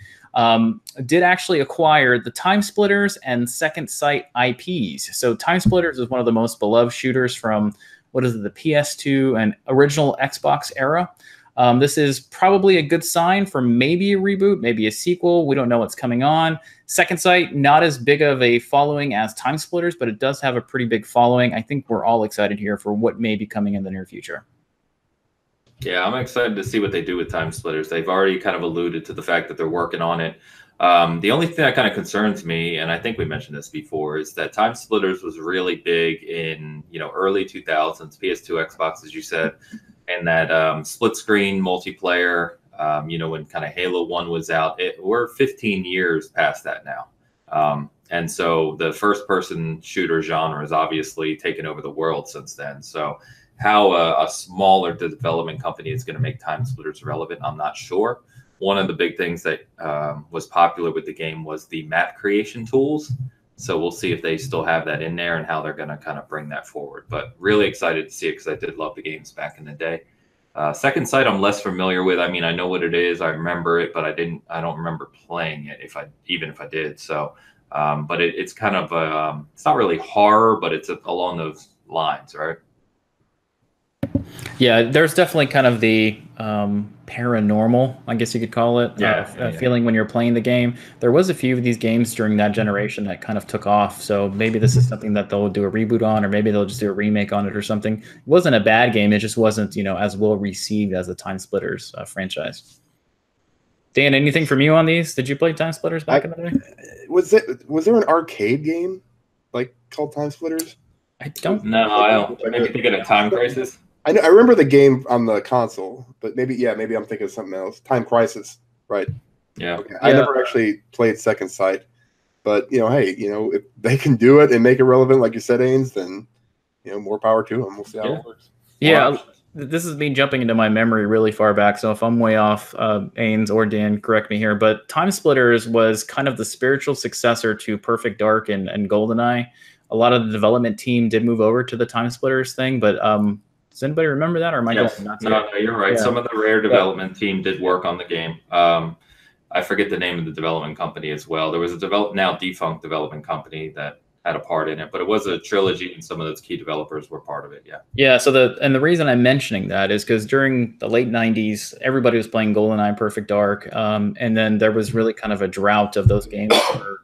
did actually acquire the Time Splitters and Second Sight IPs. So Time Splitters is one of the most beloved shooters from, the PS2 and original Xbox era. This is probably a good sign for maybe a reboot, maybe a sequel. We don't know what's coming on. Second Sight, not as big of a following as Time Splitters, but it does have a pretty big following. I think we're all excited here for what may be coming in the near future. Yeah, I'm excited to see what they do with Time Splitters. They've already kind of alluded to the fact that they're working on it. The only thing that kind of concerns me, and I think we mentioned this before, is that Time Splitters was really big in, you know, early 2000s, PS2, Xbox, as you said, and that split-screen multiplayer, you know, when kind of Halo 1 was out. We're 15 years past that now. And so the first-person shooter genre has obviously taken over the world since then. So how a smaller development company is going to make Time Splitters relevant, I'm not sure. One of the big things that was popular with the game was the map creation tools. So we'll see if they still have that in there and how they're going to kind of bring that forward. But really excited to see it because I did love the games back in the day. Second Sight I'm less familiar with. I mean, I know what it is. I remember it, but I don't remember playing it, even if I did. So, but it's kind of, it's not really horror, but it's along those lines, right? Yeah, there's definitely kind of the paranormal, I guess you could call it, feeling when you're playing the game. There was a few of these games during that generation that kind of took off, so maybe this is something that they'll do a reboot on, or maybe they'll just do a remake on it or something. It wasn't a bad game, it just wasn't, you know, as well received as the Time Splitters franchise. Dan, anything from you on these? Did you play Time Splitters back in the day? Was there an arcade game like called Time Splitters? I don't know. No, I don't. Maybe thinking of Time Crisis. I remember the game on the console, but maybe I'm thinking of something else. Time Crisis, right? Yeah. Okay. I never actually played Second Sight, but you know, hey, you know, if they can do it and make it relevant, like you said, Ains, then you know, more power to them. We'll see how it works. Yeah, this is me jumping into my memory really far back, so if I'm way off, Ains or Dan, correct me here. But Time Splitters was kind of the spiritual successor to Perfect Dark and Goldeneye. A lot of the development team did move over to the Time Splitters thing, but does anybody remember that, or am I guessing not? No, you're right. Yeah. Some of the Rare development team did work on the game. I forget the name of the development company as well. There was a now defunct development company that had a part in it, but it was a trilogy and some of those key developers were part of it. Yeah. Yeah. So the reason I'm mentioning that is because during the late 90s, everybody was playing Goldeneye, Perfect Dark. And then there was really kind of a drought of those games for,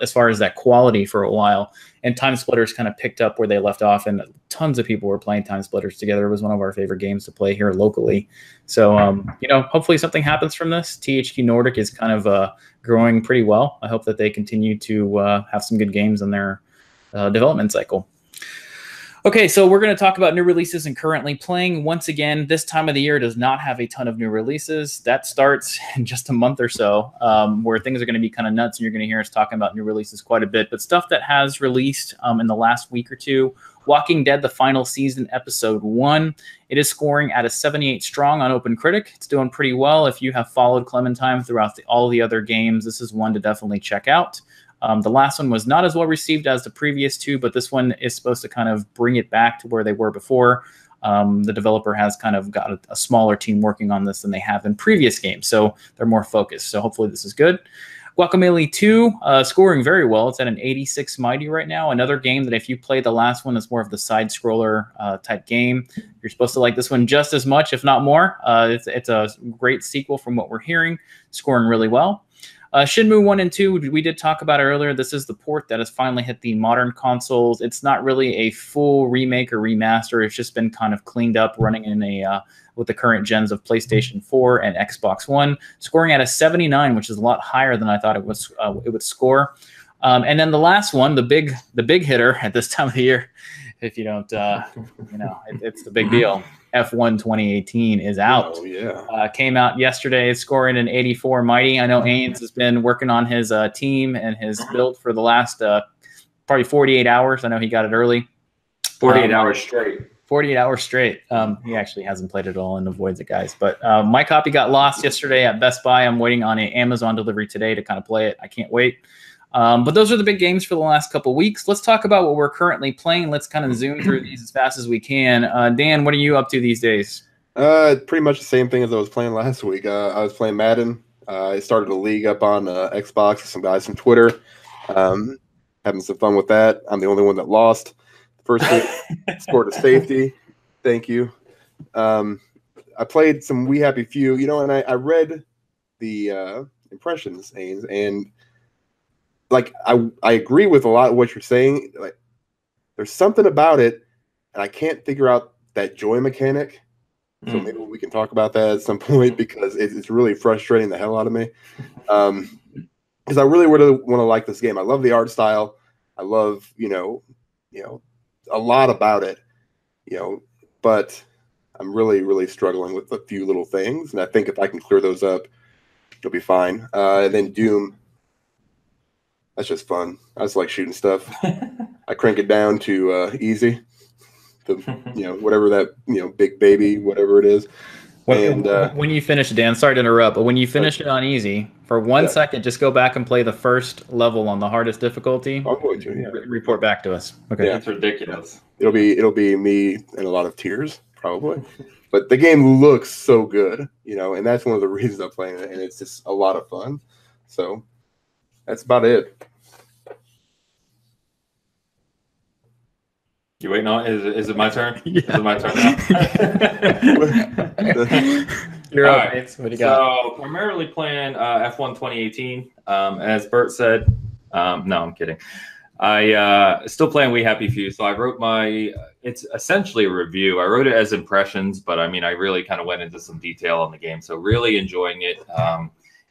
as far as that quality for a while. And Time Splitters kind of picked up where they left off, and tons of people were playing Time Splitters together. It was one of our favorite games to play here locally. So, you know, hopefully something happens from this. THQ Nordic is kind of growing pretty well. I hope that they continue to have some good games in their development cycle. Okay, so we're going to talk about new releases and currently playing. Once again, this time of the year does not have a ton of new releases. That starts in just a month or so, where things are going to be kind of nuts, and you're going to hear us talking about new releases quite a bit. But stuff that has released in the last week or two, Walking Dead, the final season, episode 1. It is scoring at a 78 strong on OpenCritic. It's doing pretty well. If you have followed Clementine throughout all the other games, this is one to definitely check out. The last one was not as well received as the previous two, but this one is supposed to kind of bring it back to where they were before. The developer has kind of got a smaller team working on this than they have in previous games, so they're more focused. So hopefully this is good. Guacamelee 2, scoring very well. It's at an 86 mighty right now. Another game that if you play the last one, is more of the side-scroller type game. You're supposed to like this one just as much, if not more. It's a great sequel from what we're hearing, scoring really well. Shenmue 1 and 2, we did talk about earlier. This is the port that has finally hit the modern consoles. It's not really a full remake or remaster. It's just been kind of cleaned up, running in a with the current gens of PlayStation 4 and Xbox One, scoring at a 79, which is a lot higher than I thought it was. It would score. And then the last one, the big hitter at this time of the year. If you don't, you know, it's the big deal. F1 2018 is out. Oh, yeah. Came out yesterday, scoring an 84 mighty. I know Ains has been working on his team and his build for the last probably 48 hours. I know he got it early. 48 hours straight. 48 hours straight. He actually hasn't played it all and avoids it, guys. But my copy got lost yesterday at Best Buy. I'm waiting on an Amazon delivery today to kind of play it. I can't wait. But those are the big games for the last couple of weeks. Let's talk about what we're currently playing. Let's kind of zoom through these as fast as we can. Dan, what are you up to these days? Pretty much the same thing as I was playing last week. I was playing Madden. I started a league up on Xbox with some guys from Twitter. Having some fun with that. I'm the only one that lost. First week, scored a safety. Thank you. I played some We Happy Few, you know, and I read the impressions, Ains, and like I agree with a lot of what you're saying. Like, there's something about it, and I can't figure out that joy mechanic. So maybe we can talk about that at some point, because it's really frustrating the hell out of me. Because I really want to like this game. I love the art style. I love you know, a lot about it. You know, but I'm really struggling with a few little things, and I think if I can clear those up, it'll be fine. And then Doom. That's just fun. I just like shooting stuff. I crank it down to easy, whatever that big baby, whatever it is. And when you finish, Dan, sorry to interrupt, but when you finish it on easy for one second, just go back and play the first level on the hardest difficulty. I'll go to, report back to us. Okay, that's ridiculous. It'll be me and a lot of tears probably, but the game looks so good, you know, and that's one of the reasons I'm playing it, and it's just a lot of fun. So. That's about it. You waiting on? Is it my turn? Yeah. Is it my turn now? You're all right. What do you got? So primarily playing F1 2018. As Bert said, no, I'm kidding. I still playing We Happy Few. So I wrote it's essentially a review. I wrote it as impressions, but I mean, I really kind of went into some detail on the game. So really enjoying it.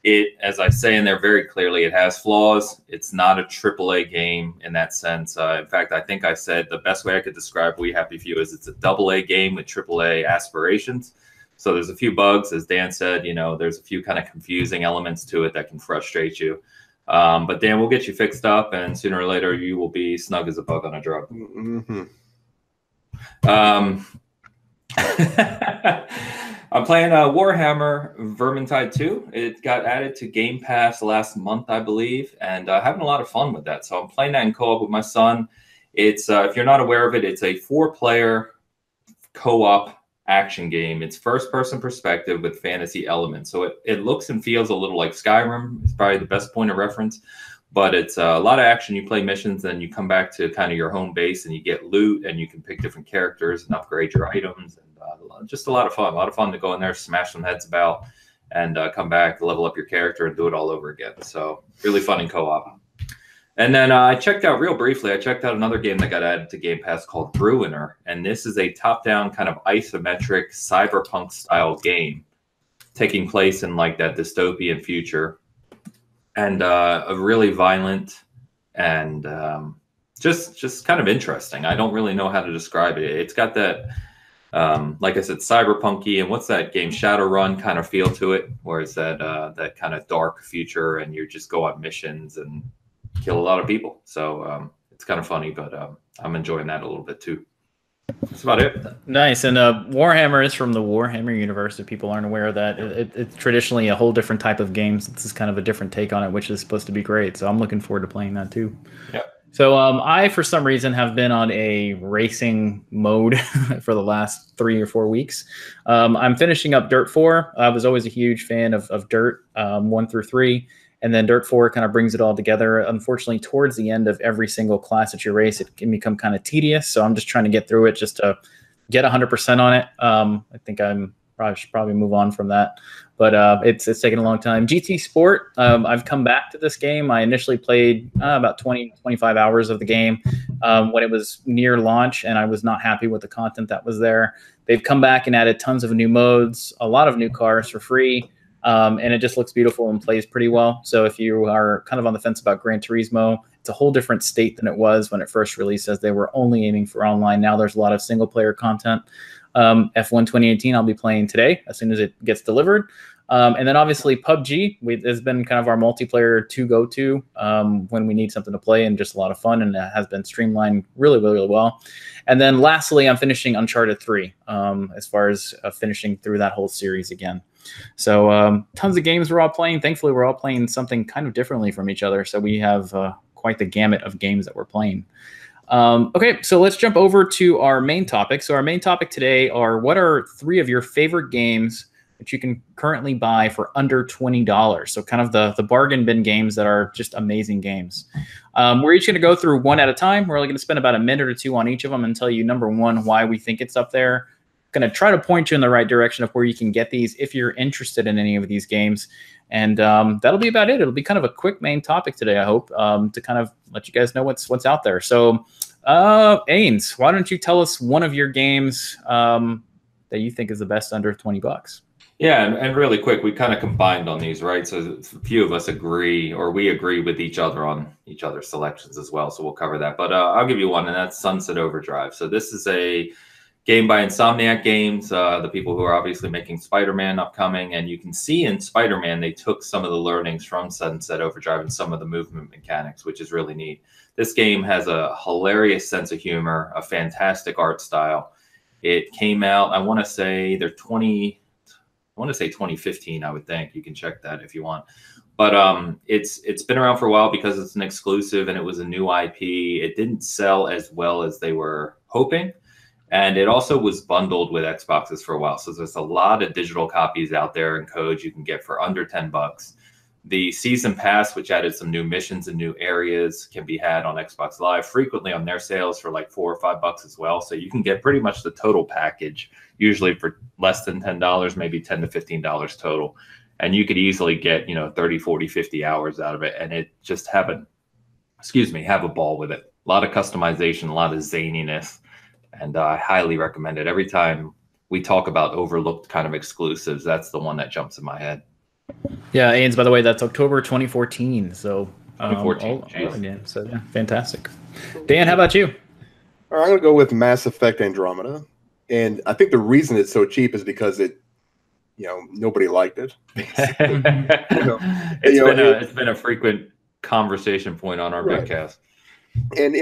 It, as I say in there very clearly, it has flaws. It's not a AAA game in that sense. In fact, I think I said the best way I could describe We Happy Few is it's a AA game with AAA aspirations. So there's a few bugs, as Dan said, you know, there's a few kind of confusing elements to it that can frustrate you. But Dan, we'll get you fixed up, and sooner or later you will be snug as a bug on a drug. Mm-hmm. I'm playing Warhammer Vermintide 2. It got added to Game Pass last month, I believe, and having a lot of fun with that. So I'm playing that in co-op with my son. It's if you're not aware of it, it's a 4-player co-op action game. It's first-person perspective with fantasy elements. So it looks and feels a little like Skyrim. It's probably the best point of reference. But it's a lot of action. You play missions, then you come back to kind of your home base, and you get loot, and you can pick different characters and upgrade your items. And just a lot of fun. A lot of fun to go in there, smash some heads about, and come back, level up your character, and do it all over again. So really fun in co-op. And then I checked out real briefly. I checked out another game that got added to Game Pass called Ruiner. And this is a top-down kind of isometric cyberpunk-style game taking place in like that dystopian future. And a really violent and just kind of interesting. I don't really know how to describe it. It's got that, like I said, cyberpunky and what's that game, Shadowrun kind of feel to it, where it's that that kind of dark future and you just go on missions and kill a lot of people. So it's kind of funny, but I'm enjoying that a little bit too. That's about it. Nice. And Warhammer is from the Warhammer universe, if people aren't aware of that. It's traditionally a whole different type of game. So this is kind of a different take on it, which is supposed to be great. So I'm looking forward to playing that too. Yeah. So I, for some reason, have been on a racing mode for the last 3 or 4 weeks. I'm finishing up Dirt 4. I was always a huge fan of Dirt 1 through 3. And then Dirt 4 kind of brings it all together. Unfortunately, towards the end of every single class that you race, it can become kind of tedious. So I'm just trying to get through it just to get 100% on it. I think I should probably move on from that. But it's taken a long time. GT Sport, I've come back to this game. I initially played about 20, 25 hours of the game when it was near launch, and I was not happy with the content that was there. They've come back and added tons of new modes, a lot of new cars for free. And it just looks beautiful and plays pretty well. So if you are kind of on the fence about Gran Turismo, it's a whole different state than it was when it first released, as they were only aiming for online. Now there's a lot of single-player content. F1 2018 I'll be playing today as soon as it gets delivered. And then obviously PUBG has been kind of our multiplayer to go to when we need something to play, and just a lot of fun, and it has been streamlined really, really, really well. And then lastly, I'm finishing Uncharted 3 as far as finishing through that whole series again. So tons of games we're all playing. Thankfully, we're all playing something kind of differently from each other. So we have quite the gamut of games that we're playing. Okay, so let's jump over to our main topic. So our main topic today are, what are 3 of your favorite games that you can currently buy for under $20? So kind of the bargain bin games that are just amazing games. We're each going to go through one at a time. We're only going to spend about a minute or two on each of them and tell you, number one, why we think it's up there. Going to try to point you in the right direction of where you can get these if you're interested in any of these games. And that'll be about it. It'll be kind of a quick main topic today, I hope, to kind of let you guys know what's out there. So Ains, why don't you tell us one of your games that you think is the best under 20 bucks? Yeah, and really quick, we kind of combined on these, right? So a few of us agree, or we agree with each other on each other's selections as well. So we'll cover that. But I'll give you one, and that's Sunset Overdrive. So this is a game by Insomniac Games, the people who are obviously making Spider-Man upcoming. And you can see in Spider-Man, they took some of the learnings from Sunset Overdrive and some of the movement mechanics, which is really neat. This game has a hilarious sense of humor, a fantastic art style. It came out, I want to say, 2015, I would think. You can check that if you want. But it's been around for a while because it's an exclusive and it was a new IP. It didn't sell as well as they were hoping. And it also was bundled with Xboxes for a while. So there's a lot of digital copies out there and codes you can get for under 10 bucks. The Season Pass, which added some new missions and new areas, can be had on Xbox Live frequently on their sales for like $4 or $5 as well. So you can get pretty much the total package, usually for less than $10, maybe $10 to $15 total. And you could easily get, 30, 40, 50 hours out of it. And it just have a ball with it. A lot of customization, a lot of zaniness. And I highly recommend it. Every time we talk about overlooked kind of exclusives, that's the one that jumps in my head. Yeah, Ains, by the way, that's October 2014. So, 2014. Yeah, so yeah, fantastic. Dan, how about you? All right, I'm going to go with Mass Effect Andromeda. And I think the reason it's so cheap is because it, nobody liked it. It's been a frequent conversation point on our Bitcast. And,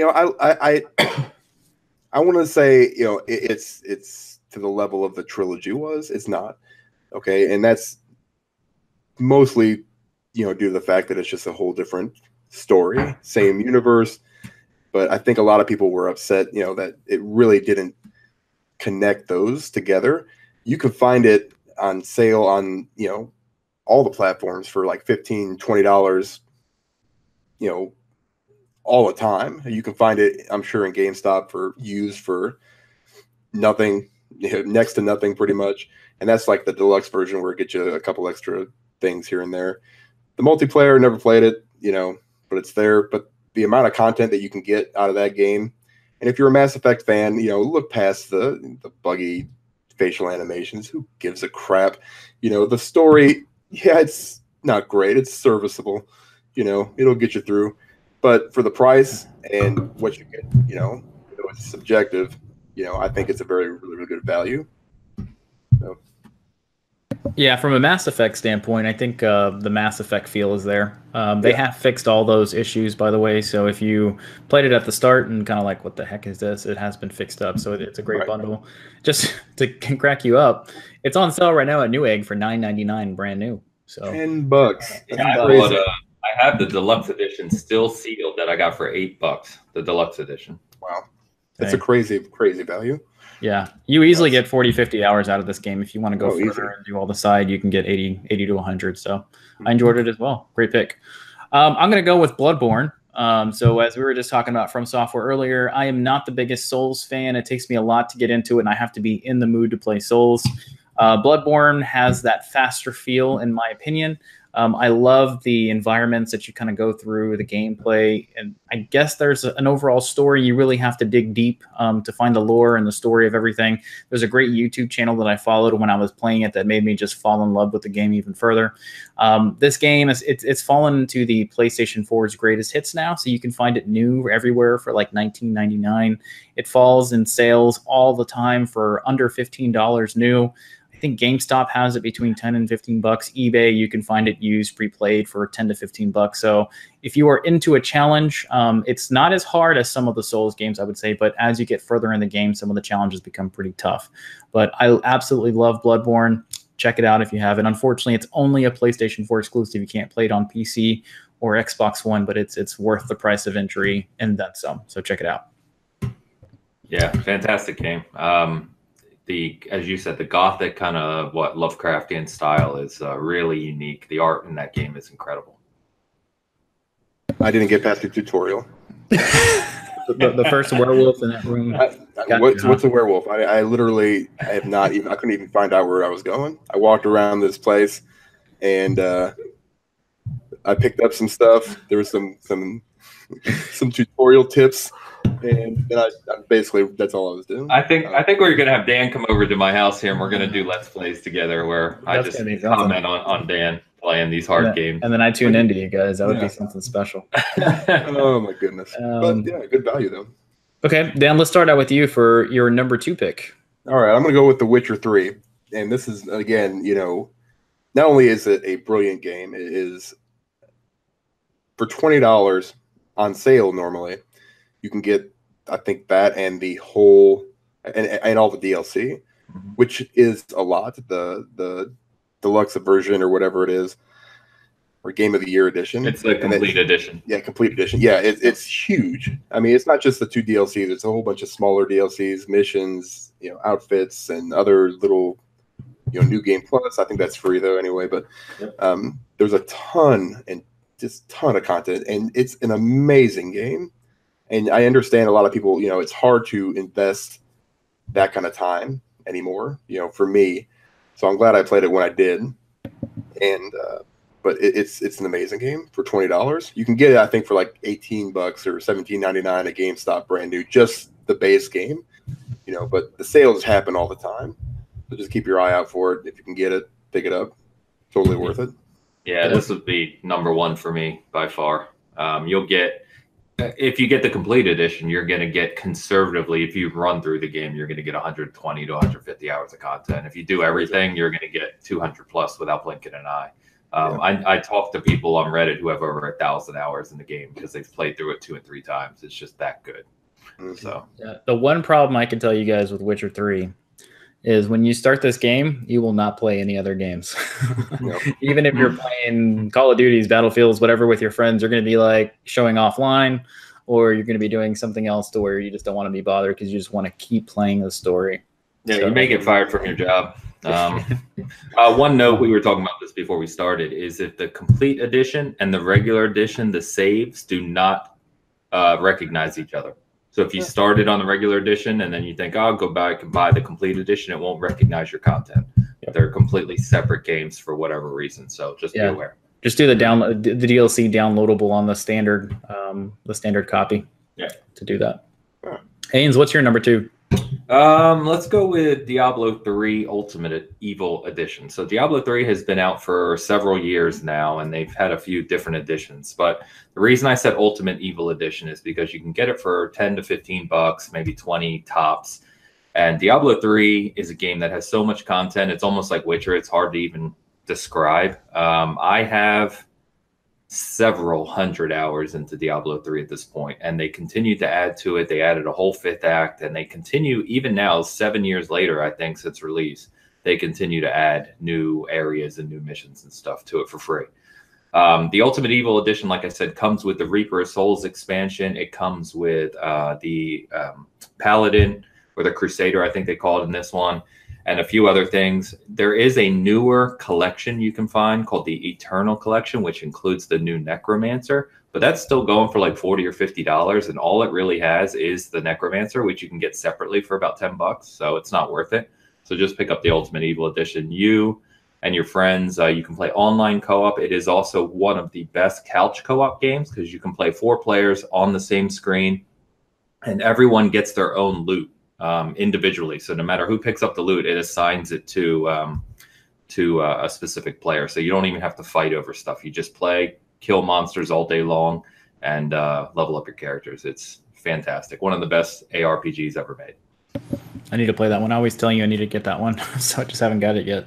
I want to say, it's to the level of the trilogy was. It's not. Okay, and that's mostly, due to the fact that it's just a whole different story, same universe. But I think a lot of people were upset, that it really didn't connect those together. You could find it on sale on, all the platforms for like $15, $20, you know, all the time. You can find it, I'm sure, in GameStop for used for nothing, you know, next to nothing pretty much. And that's like the deluxe version where it gets you a couple extra things here and there. The multiplayer, never played it, you know, but it's there. But the amount of content that you can get out of that game, and if you're a Mass Effect fan, you know, look past the buggy facial animations. Who gives a crap? You know, the story, yeah, it's not great. It's serviceable. You know, it'll get you through. But for the price and what you get, you know, it's subjective. You know, I think it's a very, really, really good value. So. Yeah, from a Mass Effect standpoint, I think the Mass Effect feel is there. They have fixed all those issues, by the way. So if you played it at the start and kind of like, what the heck is this? It has been fixed up. So it's a great bundle. Just to crack you up, it's on sale right now at Newegg for $9.99 brand new. So $10. I have the deluxe edition still sealed that I got for $8. The deluxe edition. Wow. That's a crazy, crazy value. Yeah, you easily get 40, 50 hours out of this game. If you want to go further and do all the side, you can get 80 to 100. So I enjoyed it as well. Great pick. I'm going to go with Bloodborne. So as we were just talking about From Software earlier, I am not the biggest Souls fan. It takes me a lot to get into it, and I have to be in the mood to play Souls. Bloodborne has that faster feel, in my opinion. I love the environments that you kind of go through, the gameplay, and I guess there's an overall story. You really have to dig deep to find the lore and the story of everything. There's a great YouTube channel that I followed when I was playing it that made me just fall in love with the game even further. This game, it's fallen into the PlayStation 4's greatest hits now, so you can find it new everywhere for like $19.99. It falls in sales all the time for under $15 new. I think GameStop has it between $10 and $15. eBay, you can find it used, pre-played for $10 to $15. So if you are into a challenge, it's not as hard as some of the Souls games, I would say. But as you get further in the game, some of the challenges become pretty tough. But I absolutely love Bloodborne. Check it out if you haven't. Unfortunately, it's only a PlayStation 4 exclusive. You can't play it on PC or Xbox One, but it's worth the price of entry and then some. So check it out. Yeah, fantastic game. As you said, the gothic kind of Lovecraftian style is really unique. The art in that game is incredible. I didn't get past the tutorial. the first werewolf in that room. What's a werewolf? I literally have not even. I couldn't even find out where I was going. I walked around this place, and I picked up some stuff. There was some tutorial tips. And then I basically, that's all I was doing. I think we're gonna have Dan come over to my house here, and we're gonna do Let's Plays together, where I just comment on Dan playing these hard games, and then I tune into you guys. That would be something special. Oh my goodness! But yeah, good value though. Okay, Dan, let's start out with you for your number 2 pick. All right, I'm gonna go with The Witcher 3, and this is again, you know, not only is it a brilliant game, it is for $20 on sale normally. You can get, I think, that and the whole and all the DLC, which is a lot. The deluxe version or whatever it is, or Game of the Year edition. It's the complete edition. Yeah, complete edition. Yeah, it's huge. I mean, it's not just the 2 DLCs. It's a whole bunch of smaller DLCs, missions, you know, outfits, and other little, you know, New Game Plus. I think that's free though, anyway. But there's a ton and just ton of content, and it's an amazing game. And I understand a lot of people, you know, it's hard to invest that kind of time anymore, you know, for me. So I'm glad I played it when I did. And but it's an amazing game for $20. You can get it, I think, for like $18 or $17.99 at GameStop brand new, just the base game, you know. But the sales happen all the time, so just keep your eye out for it. If you can get it, pick it up. Totally worth it. Yeah, this would be number 1 for me by far. You'll get. If you get the complete edition, you're going to get conservatively, if you run through the game, you're going to get 120 to 150 hours of content. If you do everything, you're going to get 200 plus without blinking an eye. I talk to people on Reddit who have over 1,000 hours in the game because they've played through it 2 and 3 times. It's just that good. So yeah, the one problem I can tell you guys with Witcher 3 is when you start this game, you will not play any other games. Even if you're playing Call of Duties, Battlefields, whatever with your friends, you're going to be like showing offline, or you're going to be doing something else to where you just don't want to be bothered because you just want to keep playing the story. Yeah, so, you may get fired from your job. One note, we were talking about this before we started, is if the complete edition and the regular edition, the saves do not recognize each other. So if you started on the regular edition and then you think, oh, I'll go back and buy the complete edition, it won't recognize your content. Yep. They're completely separate games for whatever reason. So just be aware. Just do the download, the DLC downloadable on the standard copy. Yeah. To do that. Right. Ains, what's your number two? Let's go with Diablo 3 Ultimate Evil Edition. So Diablo 3 has been out for several years now, and they've had a few different editions. But the reason I said Ultimate Evil Edition is because you can get it for $10 to $15, maybe 20 tops. And Diablo 3 is a game that has so much content. It's almost like Witcher. It's hard to even describe. I have several hundred hours into Diablo 3 at this point, and they continue to add to it. They added a whole fifth act, and they continue even now, 7 years later, I think, since release, they continue to add new areas and new missions and stuff to it for free. The Ultimate Evil Edition, like I said, comes with the Reaper of Souls expansion. It comes with the Paladin, or the Crusader, I think they call it in this one, and a few other things. There is a newer collection you can find called the Eternal Collection, which includes the new Necromancer, but that's still going for like $40 or $50, and all it really has is the Necromancer, which you can get separately for about $10, so it's not worth it. So just pick up the Ultimate Evil Edition. You and your friends, you can play online co-op. It is also one of the best couch co-op games because you can play 4 players on the same screen, and everyone gets their own loot. Individually, so no matter who picks up the loot, it assigns it to a specific player. So you don't even have to fight over stuff. You just play, kill monsters all day long, and level up your characters. It's fantastic. One of the best ARPGs ever made. I need to play that one. I always tell you I need to get that one, so I just haven't got it yet.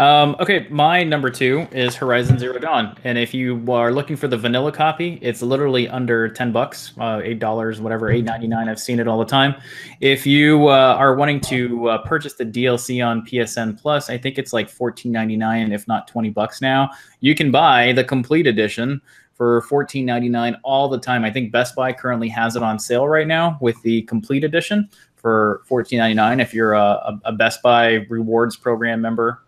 Okay, my number two is Horizon Zero Dawn, and if you are looking for the vanilla copy, it's literally under $10, $8, whatever, $8.99. I've seen it all the time. If you are wanting to purchase the DLC on PSN Plus, I think it's like $14.99, if not $20 now. You can buy the complete edition for $14.99 all the time. I think Best Buy currently has it on sale right now with the complete edition for $14.99. If you're a Best Buy rewards program member,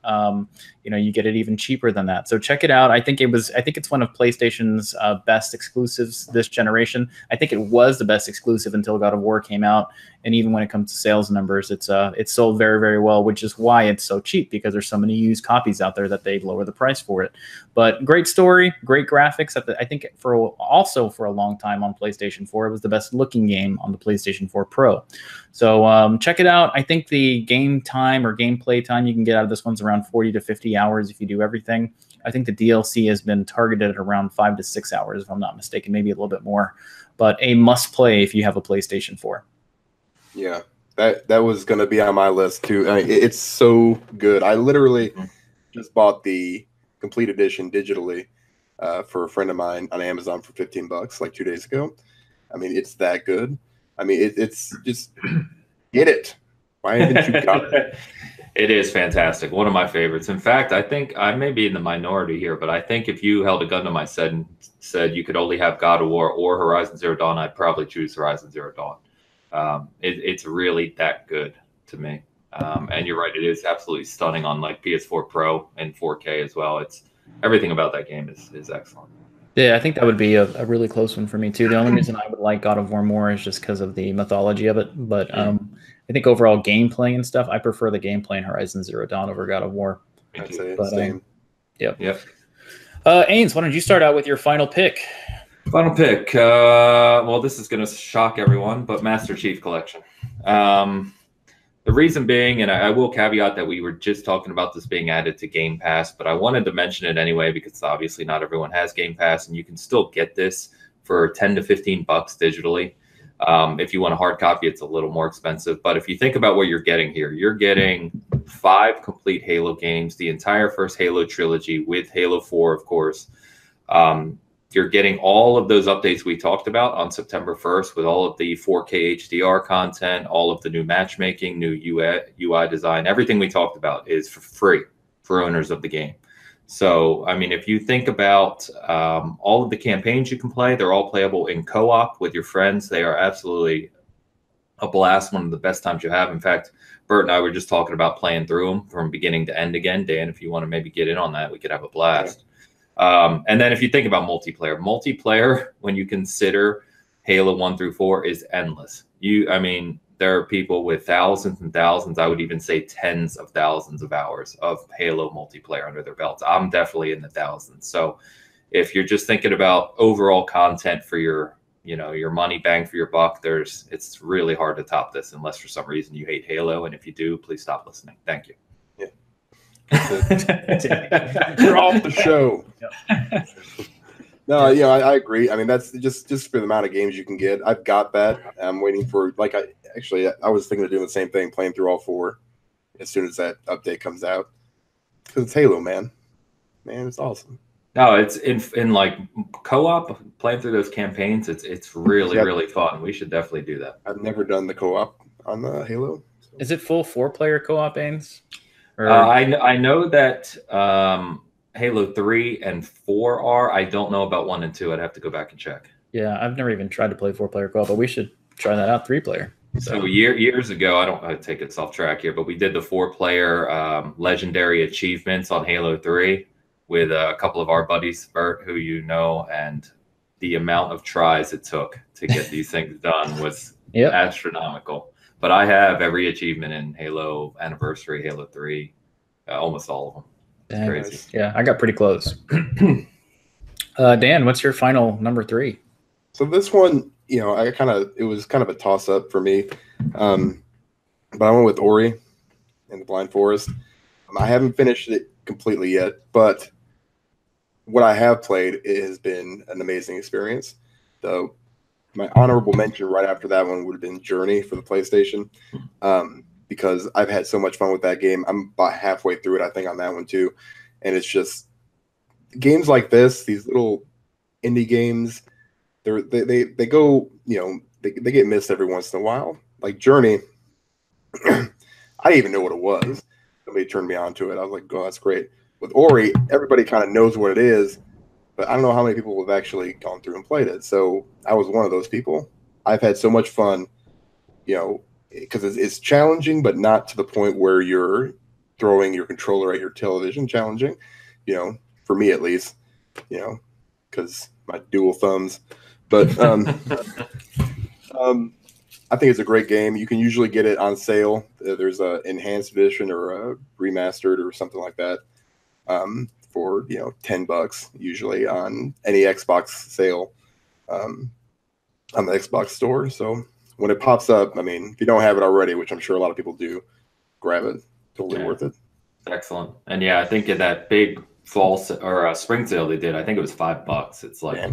you know, you get it even cheaper than that. So check it out. I think it's one of PlayStation's best exclusives this generation. I think it was the best exclusive until God of War came out. And even when it comes to sales numbers, it's sold very, very well, which is why it's so cheap, because there's so many used copies out there that they lower the price for it. But great story, great graphics. I think also for a long time on PlayStation 4, it was the best looking game on the PlayStation 4 Pro. So check it out. I think the game time or gameplay time you can get out of this one's around 40 to 50 hours if you do everything. I think the DLC has been targeted at around 5 to 6 hours, if I'm not mistaken, maybe a little bit more. But a must play if you have a PlayStation 4. Yeah, that was going to be on my list too. I mean, it's so good. I literally just bought the complete edition digitally for a friend of mine on Amazon for $15 like 2 days ago. I mean, it's that good. I mean, it's just get it. Why haven't you got it? It is fantastic. One of my favorites. In fact, I think I may be in the minority here, but I think if you held a gun to my head and said you could only have God of War or Horizon Zero Dawn, I'd probably choose Horizon Zero Dawn. It's really that good to me. And you're right, it is absolutely stunning on like PS4 Pro and 4K as well. It's everything about that game is excellent. Yeah, I think that would be a really close one for me too. The only reason I would like God of War more is just because of the mythology of it. But I think overall gameplay and stuff, I prefer the gameplay in Horizon Zero Dawn over God of War. I'd say it's same. Yep. Ains, why don't you start out with your final pick? Final pick. Well, this is going to shock everyone, but Master Chief Collection. The reason being, and I will caveat that we were just talking about this being added to Game Pass, but I wanted to mention it anyway because obviously not everyone has Game Pass, and you can still get this for $10 to $15 digitally. If you want a hard copy, it's a little more expensive. But if you think about what you're getting here, you're getting 5 complete Halo games, the entire first Halo trilogy with Halo 4, of course. You're getting all of those updates we talked about on September 1st with all of the 4K HDR content, all of the new matchmaking, new UI design. Everything we talked about is for free for owners of the game. So, I mean, if you think about all of the campaigns you can play, they're all playable in co-op with your friends. They are absolutely a blast, one of the best times you have. In fact, Bert and I were just talking about playing through them from beginning to end again. Dan, if you want to maybe get in on that, we could have a blast. Yeah. And then if you think about multiplayer, when you consider Halo 1 through 4 is endless. I mean, there are people with thousands and thousands, I would even say tens of thousands of hours of Halo multiplayer under their belts. I'm definitely in the thousands. So if you're just thinking about overall content for your, you know, your money bang for your buck, it's really hard to top this unless for some reason you hate Halo. And if you do, please stop listening. Thank you. Yeah. You're off the show. Yep. No, yeah, I agree. I mean, that's just for the amount of games you can get. I've got that. I'm waiting for, like, I was thinking of doing the same thing, playing through all four as soon as that update comes out. Because it's Halo, man. Man, it's awesome. No, it's in like co-op, playing through those campaigns. It's really, really fun. We should definitely do that. I've never done the co-op on the Halo. So. Is it full 4-player co-op, Ames? I know that... Halo 3 and 4 are. I don't know about 1 and 2. I'd have to go back and check. Yeah, I've never even tried to play 4-player co-op, but we should try that out, 3-player. So years ago, I take it off track here, but we did the 4-player legendary achievements on Halo 3 with a couple of our buddies, Bert, who you know, and the amount of tries it took to get these things done was astronomical. But I have every achievement in Halo Anniversary, Halo 3, almost all of them. Crazy. Yeah, I got pretty close. Dan, what's your final number 3? So this one, you know, it was kind of a toss-up for me, but I went with Ori and the Blind Forest. I haven't finished it completely yet, but what I have played, it has been an amazing experience. So my honorable mention right after that one would have been Journey for the PlayStation. Because I've had so much fun with that game. I'm about halfway through it, I think, on that one too. And it's just games like this, these little indie games, they go, you know, they get missed every once in a while. Like Journey, I didn't even know what it was. Somebody turned me on to it. I was like, oh, that's great. With Ori, everybody kind of knows what it is, but I don't know how many people have actually gone through and played it. So I was one of those people. I've had so much fun, you know, because it's challenging, but not to the point where you're throwing your controller at your television. Challenging, you know, for me at least, you know, because my dual thumbs. But I think it's a great game. You can usually get it on sale. There's an enhanced edition or a remastered or something like that for, you know, $10 usually on any Xbox sale on the Xbox store. So when it pops up, I mean, if you don't have it already, which I'm sure a lot of people do, grab it. Totally worth it. Excellent. And yeah, I think in that big spring sale they did, I think it was $5. It's like,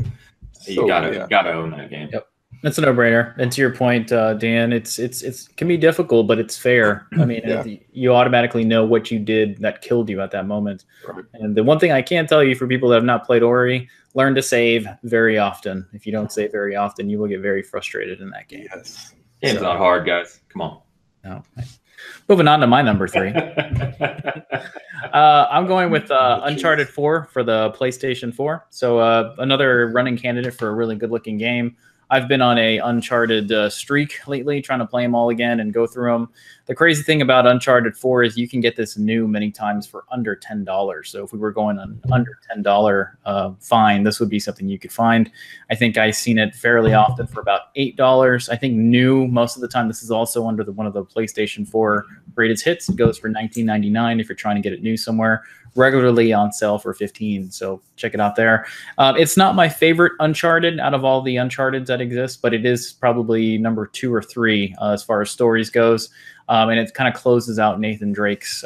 you gotta own that game. Yep, that's a no-brainer. And to your point, Dan, it can be difficult, but it's fair. I mean, you automatically know what you did that killed you at that moment. Right. And the one thing I can tell you for people that have not played Ori, learn to save very often. If you don't save very often, you will get very frustrated in that game. Yes. Game's not hard, guys. Come on. No. Moving on to my number 3. I'm going with Uncharted 4 for the PlayStation 4. So another running candidate for a really good-looking game. I've been on a Uncharted streak lately, trying to play them all again and go through them. The crazy thing about Uncharted 4 is you can get this new many times for under $10. So if we were going on under $10 fine, this would be something you could find. I think I've seen it fairly often for about $8. I think new most of the time. This is also under one of the PlayStation 4 greatest hits. It goes for $19.99 if you're trying to get it new somewhere. Regularly on sale for $15, so check it out there. It's not my favorite Uncharted out of all the Uncharted that exist, but it is probably number 2 or 3 as far as stories goes, and it kind of closes out Nathan Drake's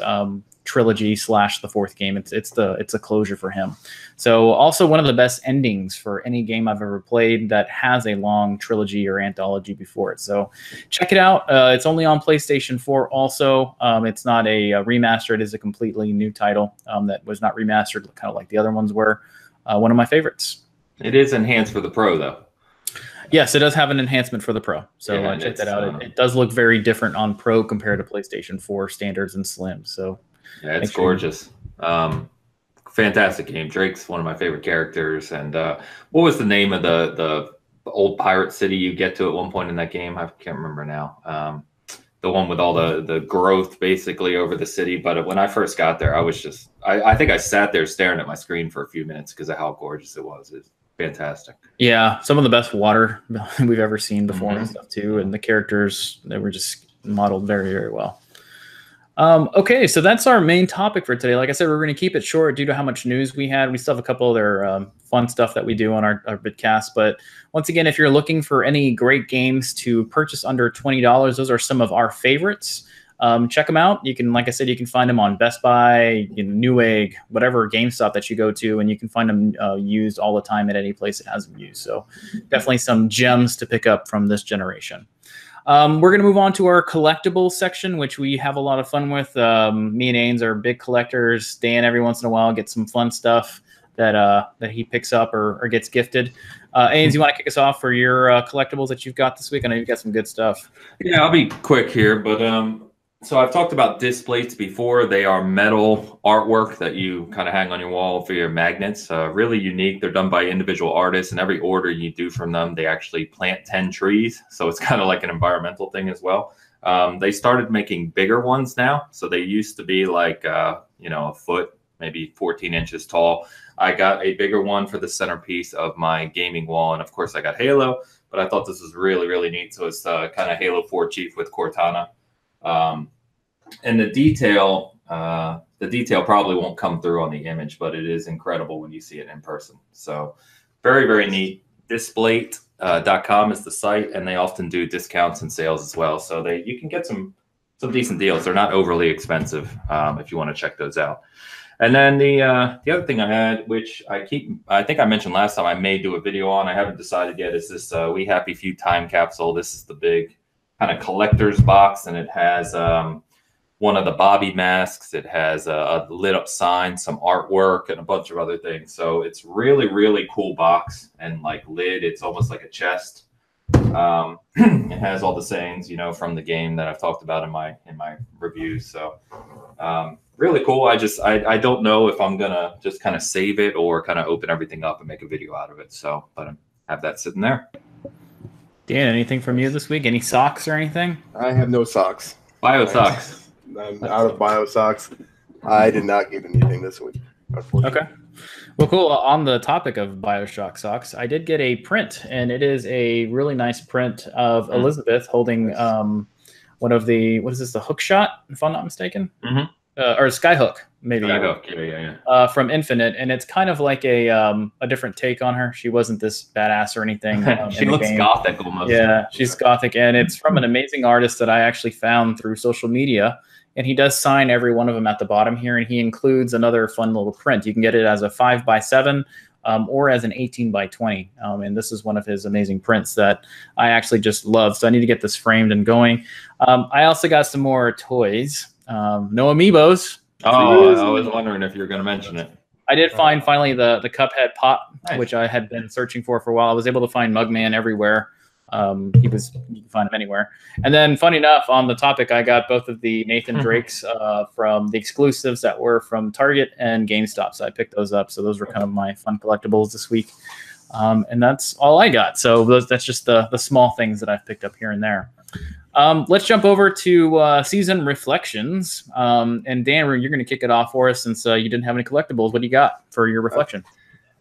trilogy / the 4th game. It's a closure for him. So also one of the best endings for any game I've ever played that has a long trilogy or anthology before it. So check it out. It's only on PlayStation 4 also. It's not a remaster. It is a completely new title that was not remastered, kind of like the other ones were. One of my favorites. It is enhanced for the Pro though. Yes, it does have an enhancement for the Pro. So check that out. It does look very different on Pro compared to PlayStation 4 standards and Slim. So yeah, it's gorgeous. Fantastic game. Drake's one of my favorite characters. And what was the name of the old pirate city you get to at one point in that game. I can't remember now. The one with all the growth basically over the city. But when I first got there, I was just, I think I sat there staring at my screen for a few minutes because of how gorgeous it was. It's fantastic. Yeah. Some of the best water we've ever seen before and stuff too. And the characters, they were just modeled very, very well. Okay, so that's our main topic for today. Like I said, we're going to keep it short due to how much news we had. We still have a couple other fun stuff that we do on our Bitcast. But once again, if you're looking for any great games to purchase under $20, those are some of our favorites. Check them out. You can, like I said, you can find them on Best Buy, Newegg, whatever GameStop that you go to, and you can find them used all the time at any place that has them used. So definitely some gems to pick up from this generation. We're going to move on to our collectible section, which we have a lot of fun with. Me and Ains are big collectors. Dan, every once in a while, gets some fun stuff that that he picks up or gets gifted. Ains, you want to kick us off for your collectibles that you've got this week? I know you've got some good stuff. Yeah, I'll be quick here. But so I've talked about disc plates before. They are metal artwork that you kind of hang on your wall for your magnets. Really unique. They're done by individual artists, and every order you do from them, they actually plant 10 trees. So it's kind of like an environmental thing as well. They started making bigger ones now. So they used to be like, you know, a foot, maybe 14 inches tall. I got a bigger one for the centerpiece of my gaming wall. And of course I got Halo, but I thought this was really, really neat. So it's kind of Halo 4 Chief with Cortana. And the detail probably won't come through on the image, but it is incredible when you see it in person. So very, very neat. Displate.com is the site, and they often do discounts and sales as well. So they, you can get some decent deals. They're not overly expensive if you want to check those out. And then the other thing I had, which I think I mentioned last time, I may do a video on, I haven't decided yet, is this We Happy Few time capsule. This is the big kind of collector's box, and it has one of the Bobby masks. It has a lit up sign, some artwork, and a bunch of other things. So it's really, really cool box and like lid. It's almost like a chest. It has all the sayings, you know, from the game that I've talked about in my reviews. So really cool. I don't know if I'm gonna just kind of save it or kind of open everything up and make a video out of it. So, but I have that sitting there. Dan, anything from you this week? Any socks or anything? I have no socks. Bio socks. I'm out of bio socks. I did not get anything this week, unfortunately. Okay. Well, cool. On the topic of Bioshock socks, I did get a print, and it is a really nice print of Elizabeth holding one of the, what is this, the hook shot, if I'm not mistaken? Or Skyhook, maybe. Skyhook, yeah. From Infinite, and it's kind of like a different take on her. She wasn't this badass or anything. She looks gothic almost. Yeah, she's gothic, and it's from an amazing artist that I actually found through social media. And he does sign every one of them at the bottom here, and he includes another fun little print. You can get it as a 5x7 or as an 18x20. And this is one of his amazing prints that I actually just love. So I need to get this framed and going. I also got some more toys. No amiibos. Oh, I was wondering if you were going to mention it. I did find finally the Cuphead pop, nice, which I had been searching for a while. I was able to find Mugman everywhere. You can find him anywhere. And then, funny enough, on the topic, I got both of the Nathan Drakes from the exclusives that were from Target and GameStop. So I picked those up. So those were kind of my fun collectibles this week. And that's all I got. So that's just the small things that I've picked up here and there. Let's jump over to season reflections. And Dan, you're going to kick it off for us since you didn't have any collectibles. What do you got for your reflection?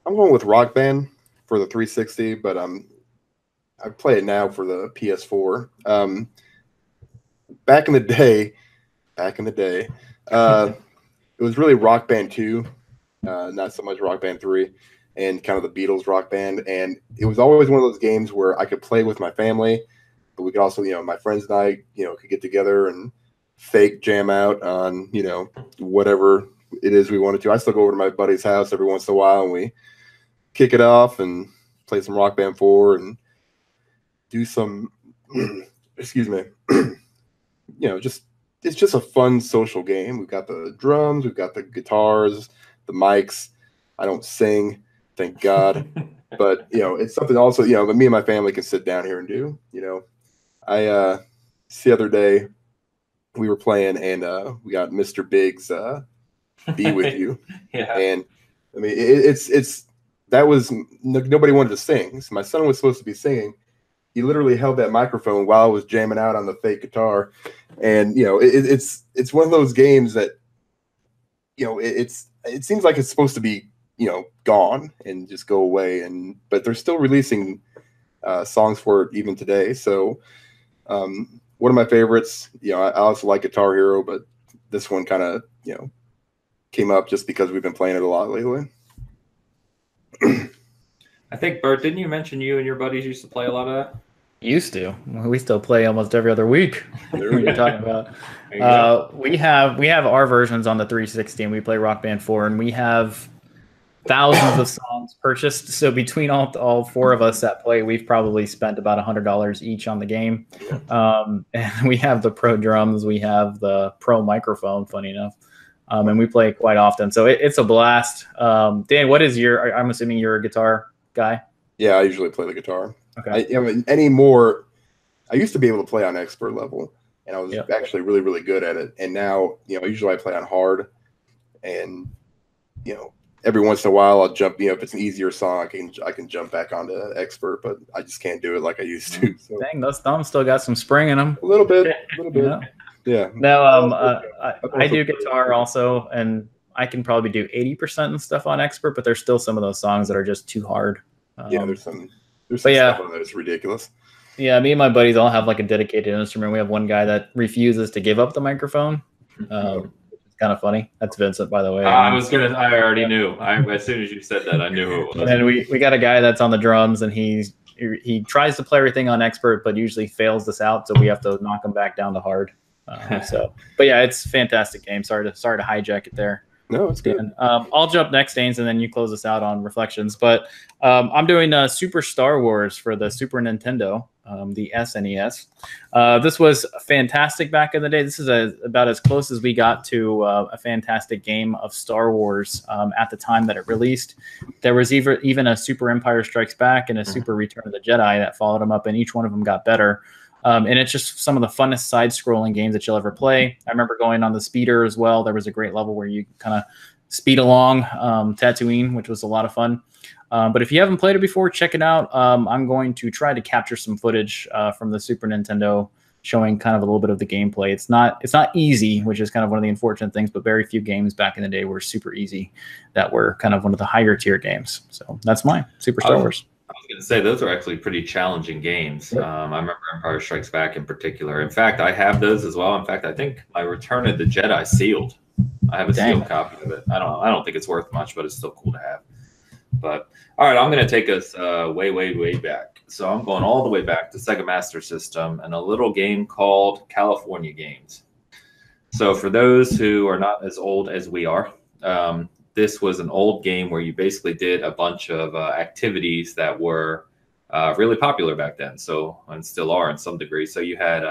I'm going with Rock Band for the 360, but I play it now for the PS4. Back in the day, it was really Rock Band 2, not so much Rock Band 3, and kind of the Beatles Rock Band. And it was always one of those games where I could play with my family, but we could also, you know, my friends and I, you know, could get together and fake jam out on, you know, whatever it is we wanted to. I still go over to my buddy's house every once in a while, and we kick it off and play some Rock Band 4 and do some, excuse me, you know, just, it's just a fun social game. We've got the drums, we've got the guitars, the mics. I don't sing, thank God. But, you know, it's something also, you know, that me and my family can sit down here and do, you know. The other day we were playing, and we got Mr. Big's Be With You. Yeah. And I mean, it's that was, nobody wanted to sing. So my son was supposed to be singing. He literally held that microphone while I was jamming out on the fake guitar. And, you know, it's one of those games that, you know, it seems like it's supposed to be, you know, gone and just go away. And, but they're still releasing songs for it even today. So one of my favorites, you know, I also like Guitar Hero, but this one kind of, you know, came up just because we've been playing it a lot lately. I think, Bert, didn't you mention you and your buddies used to play a lot of that? Used to. We still play almost every other week. What are you talking about? We have our versions on the 360, and we play Rock Band 4, and we have thousands of songs purchased. So between all four of us that play, we've probably spent about $100 each on the game. And we have the pro drums. We have the pro microphone, funny enough. And we play quite often. So it's a blast. Dan, what is your – I'm assuming you're a guitar guy? Yeah, I usually play the guitar. Okay. I mean, anymore, I used to be able to play on expert level, and I was actually really, really good at it. And now, you know, usually I play on hard, and, you know, every once in a while I'll jump, you know, if it's an easier song, I can jump back onto expert, but I just can't do it like I used to. So. Dang, those thumbs still got some spring in them. A little bit. You know? Yeah. No, I do guitar also, and I can probably do 80% and stuff on expert, but there's still some of those songs that are just too hard. Yeah, there's some stuff on that is ridiculous. Yeah, me and my buddies all have like a dedicated instrument. We have one guy that refuses to give up the microphone. It's kind of funny. That's Vincent, by the way. I already knew. As soon as you said that, I knew who it was. And we got a guy that's on the drums, and he tries to play everything on expert, but usually fails this out, so we have to knock him back down to hard. But yeah, it's a fantastic game. Sorry to hijack it there. No, it's good. And, I'll jump next, Danes, and then you close us out on reflections. But I'm doing Super Star Wars for the Super Nintendo, the SNES. This was fantastic back in the day. This is about as close as we got to a fantastic game of Star Wars at the time that it released. There was even a Super Empire Strikes Back and a Super Return of the Jedi that followed them up, and each one of them got better. And it's just some of the funnest side-scrolling games that you'll ever play. I remember going on the speeder as well. There was a great level where you kind of speed along Tatooine, which was a lot of fun. But if you haven't played it before, check it out. I'm going to try to capture some footage from the Super Nintendo showing kind of a little bit of the gameplay. It's not easy, which is kind of one of the unfortunate things, but very few games back in the day were super easy that were kind of one of the higher-tier games. So that's mine, Super Star Wars. I was going to say, those are actually pretty challenging games. I remember Empire Strikes Back in particular. In fact, I have those as well. In fact, I think my Return of the Jedi sealed. I have a sealed copy of it. I don't think it's worth much, but it's still cool to have. But, all right, I'm going to take us way, way, way back. So I'm going all the way back to Sega Master System and a little game called California Games. So for those who are not as old as we are, this was an old game where you basically did a bunch of activities that were really popular back then, so, and still are in some degree. So you had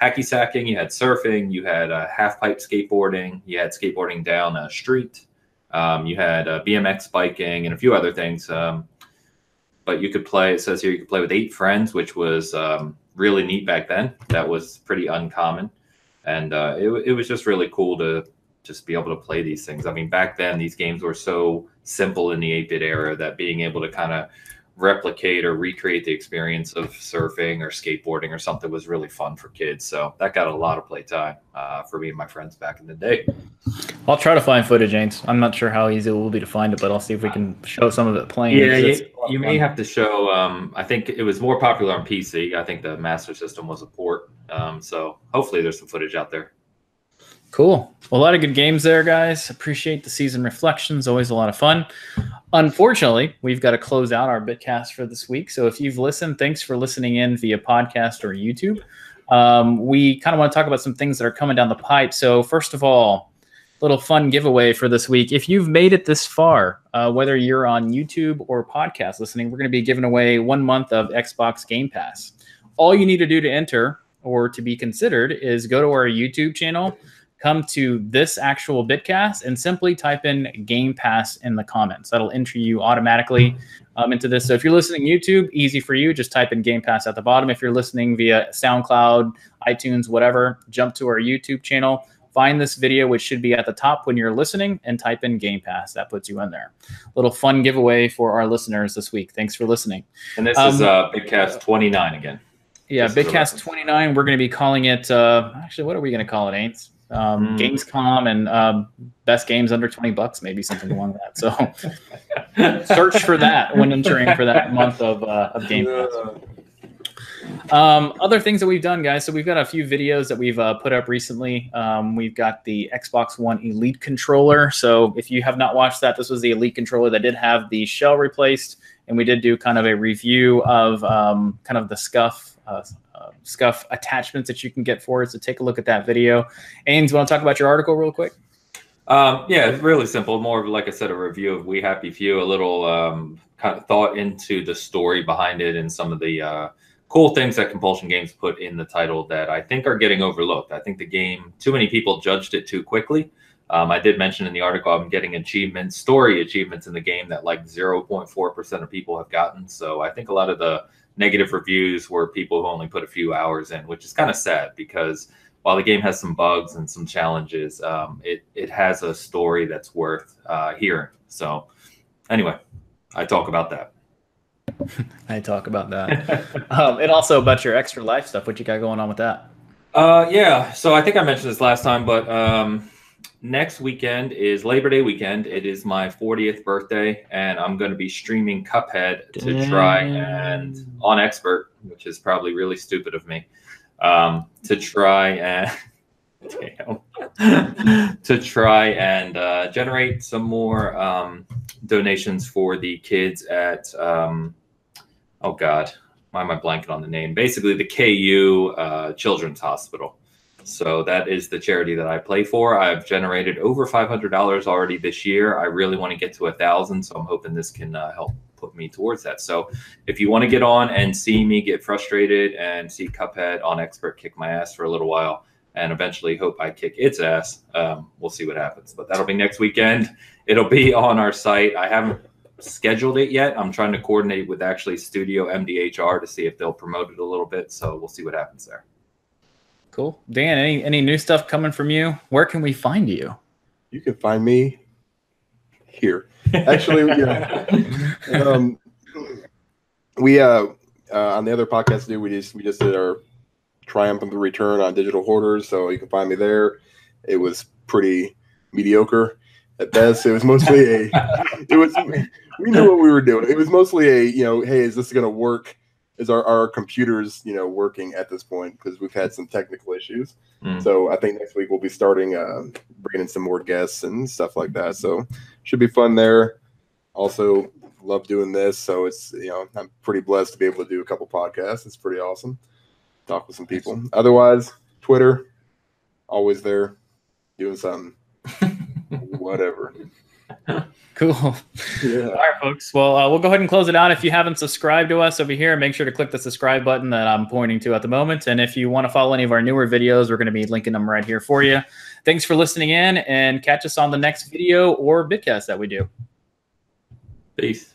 hacky sacking, you had surfing, you had half-pipe skateboarding, you had skateboarding down a street, you had BMX biking, and a few other things. But you could play, it says here, you could play with 8 friends, which was really neat back then. That was pretty uncommon, and it was just really cool to just be able to play these things. I mean, back then, these games were so simple in the 8-bit era that being able to kind of replicate or recreate the experience of surfing or skateboarding or something was really fun for kids. So that got a lot of playtime for me and my friends back in the day. I'll try to find footage, James. I'm not sure how easy it will be to find it, but I'll see if we can show some of it playing. Yeah, you may have to show, I think it was more popular on PC. I think the Master System was a port. So hopefully there's some footage out there. Cool. Well, a lot of good games there, guys. Appreciate the season reflections. Always a lot of fun. Unfortunately, we've got to close out our Bitcast for this week. So if you've listened, thanks for listening in via podcast or YouTube. We kind of want to talk about some things that are coming down the pipe. So first of all, little fun giveaway for this week. If you've made it this far, whether you're on YouTube or podcast listening, we're going to be giving away 1 month of Xbox Game Pass. All you need to do to enter or to be considered is go to our YouTube channel, come to this actual Bitcast, and simply type in Game Pass in the comments. That'll enter you automatically into this. So if you're listening YouTube, easy for you. Just type in Game Pass at the bottom. If you're listening via SoundCloud, iTunes, whatever, jump to our YouTube channel. Find this video, which should be at the top when you're listening, and type in Game Pass. That puts you in there. Little fun giveaway for our listeners this week. Thanks for listening. And this is Bitcast 29 again. Yeah, Bitcast 29. We're going to be calling it, actually, what are we going to call it, Ains? Gamescom and best games under $20, maybe something along that. So search for that when entering for that month of Game Pass. Other things that we've done, guys. So we've got a few videos that we've put up recently. We've got the Xbox One Elite controller. So if you have not watched that, this was the Elite controller that did have the shell replaced, and we did do kind of a review of kind of the scuff attachments that you can get for it. So take a look at that video. Ains, want to talk about your article real quick? Yeah, it's really simple. More of, like I said, a review of We Happy Few, a little kind of thought into the story behind it and some of the cool things that Compulsion Games put in the title that I think are getting overlooked. I think the game, too many people judged it too quickly. I did mention in the article I'm getting achievements, story achievements in the game that like 0.4% of people have gotten. So I think a lot of the negative reviews were people who only put a few hours in, which is kind of sad because while the game has some bugs and some challenges, it has a story that's worth hearing. So anyway, I talk about that. And also about your Extra Life stuff, what you got going on with that? Yeah, so I think I mentioned this last time, but next weekend is Labor Day weekend. It is my 40th birthday, and I'm going to be streaming Cuphead to try and on Expert, which is probably really stupid of me, to try and generate some more donations for the kids at oh god, why am I blanking on the name? Basically the KU Children's Hospital. So that is the charity that I play for. I've generated over $500 already this year. I really want to get to 1,000, so I'm hoping this can help put me towards that. So if you want to get on and see me get frustrated and see Cuphead on Expert kick my ass for a little while, and eventually hope I kick its ass, we'll see what happens. But that'll be next weekend. It'll be on our site. I haven't scheduled it yet. I'm trying to coordinate with actually Studio MDHR to see if they'll promote it a little bit. So we'll see what happens there. Cool. Dan, any new stuff coming from you? Where can we find you? You can find me here. Actually, yeah. We on the other podcast dude, we just did our Triumph of the Return on Digital Hoarders, so you can find me there. It was pretty mediocre at best. It was mostly a we knew what we were doing. It was mostly a, you know, hey, is this gonna work? Is our computers, you know, working at this point? Because we've had some technical issues. So I think next week we'll be starting bringing in some more guests and stuff like that. So should be fun there. Also love doing this, so it's, you know, I'm pretty blessed to be able to do a couple podcasts. It's pretty awesome. Talk with some people. Otherwise, Twitter, always there, doing something, whatever. Cool. Yeah. All right, folks. Well, we'll go ahead and close it out. If you haven't subscribed to us over here, make sure to click the subscribe button that I'm pointing to at the moment. And if you want to follow any of our newer videos, we're going to be linking them right here for you. Thanks for listening in, and catch us on the next video or Bitcast that we do. Peace.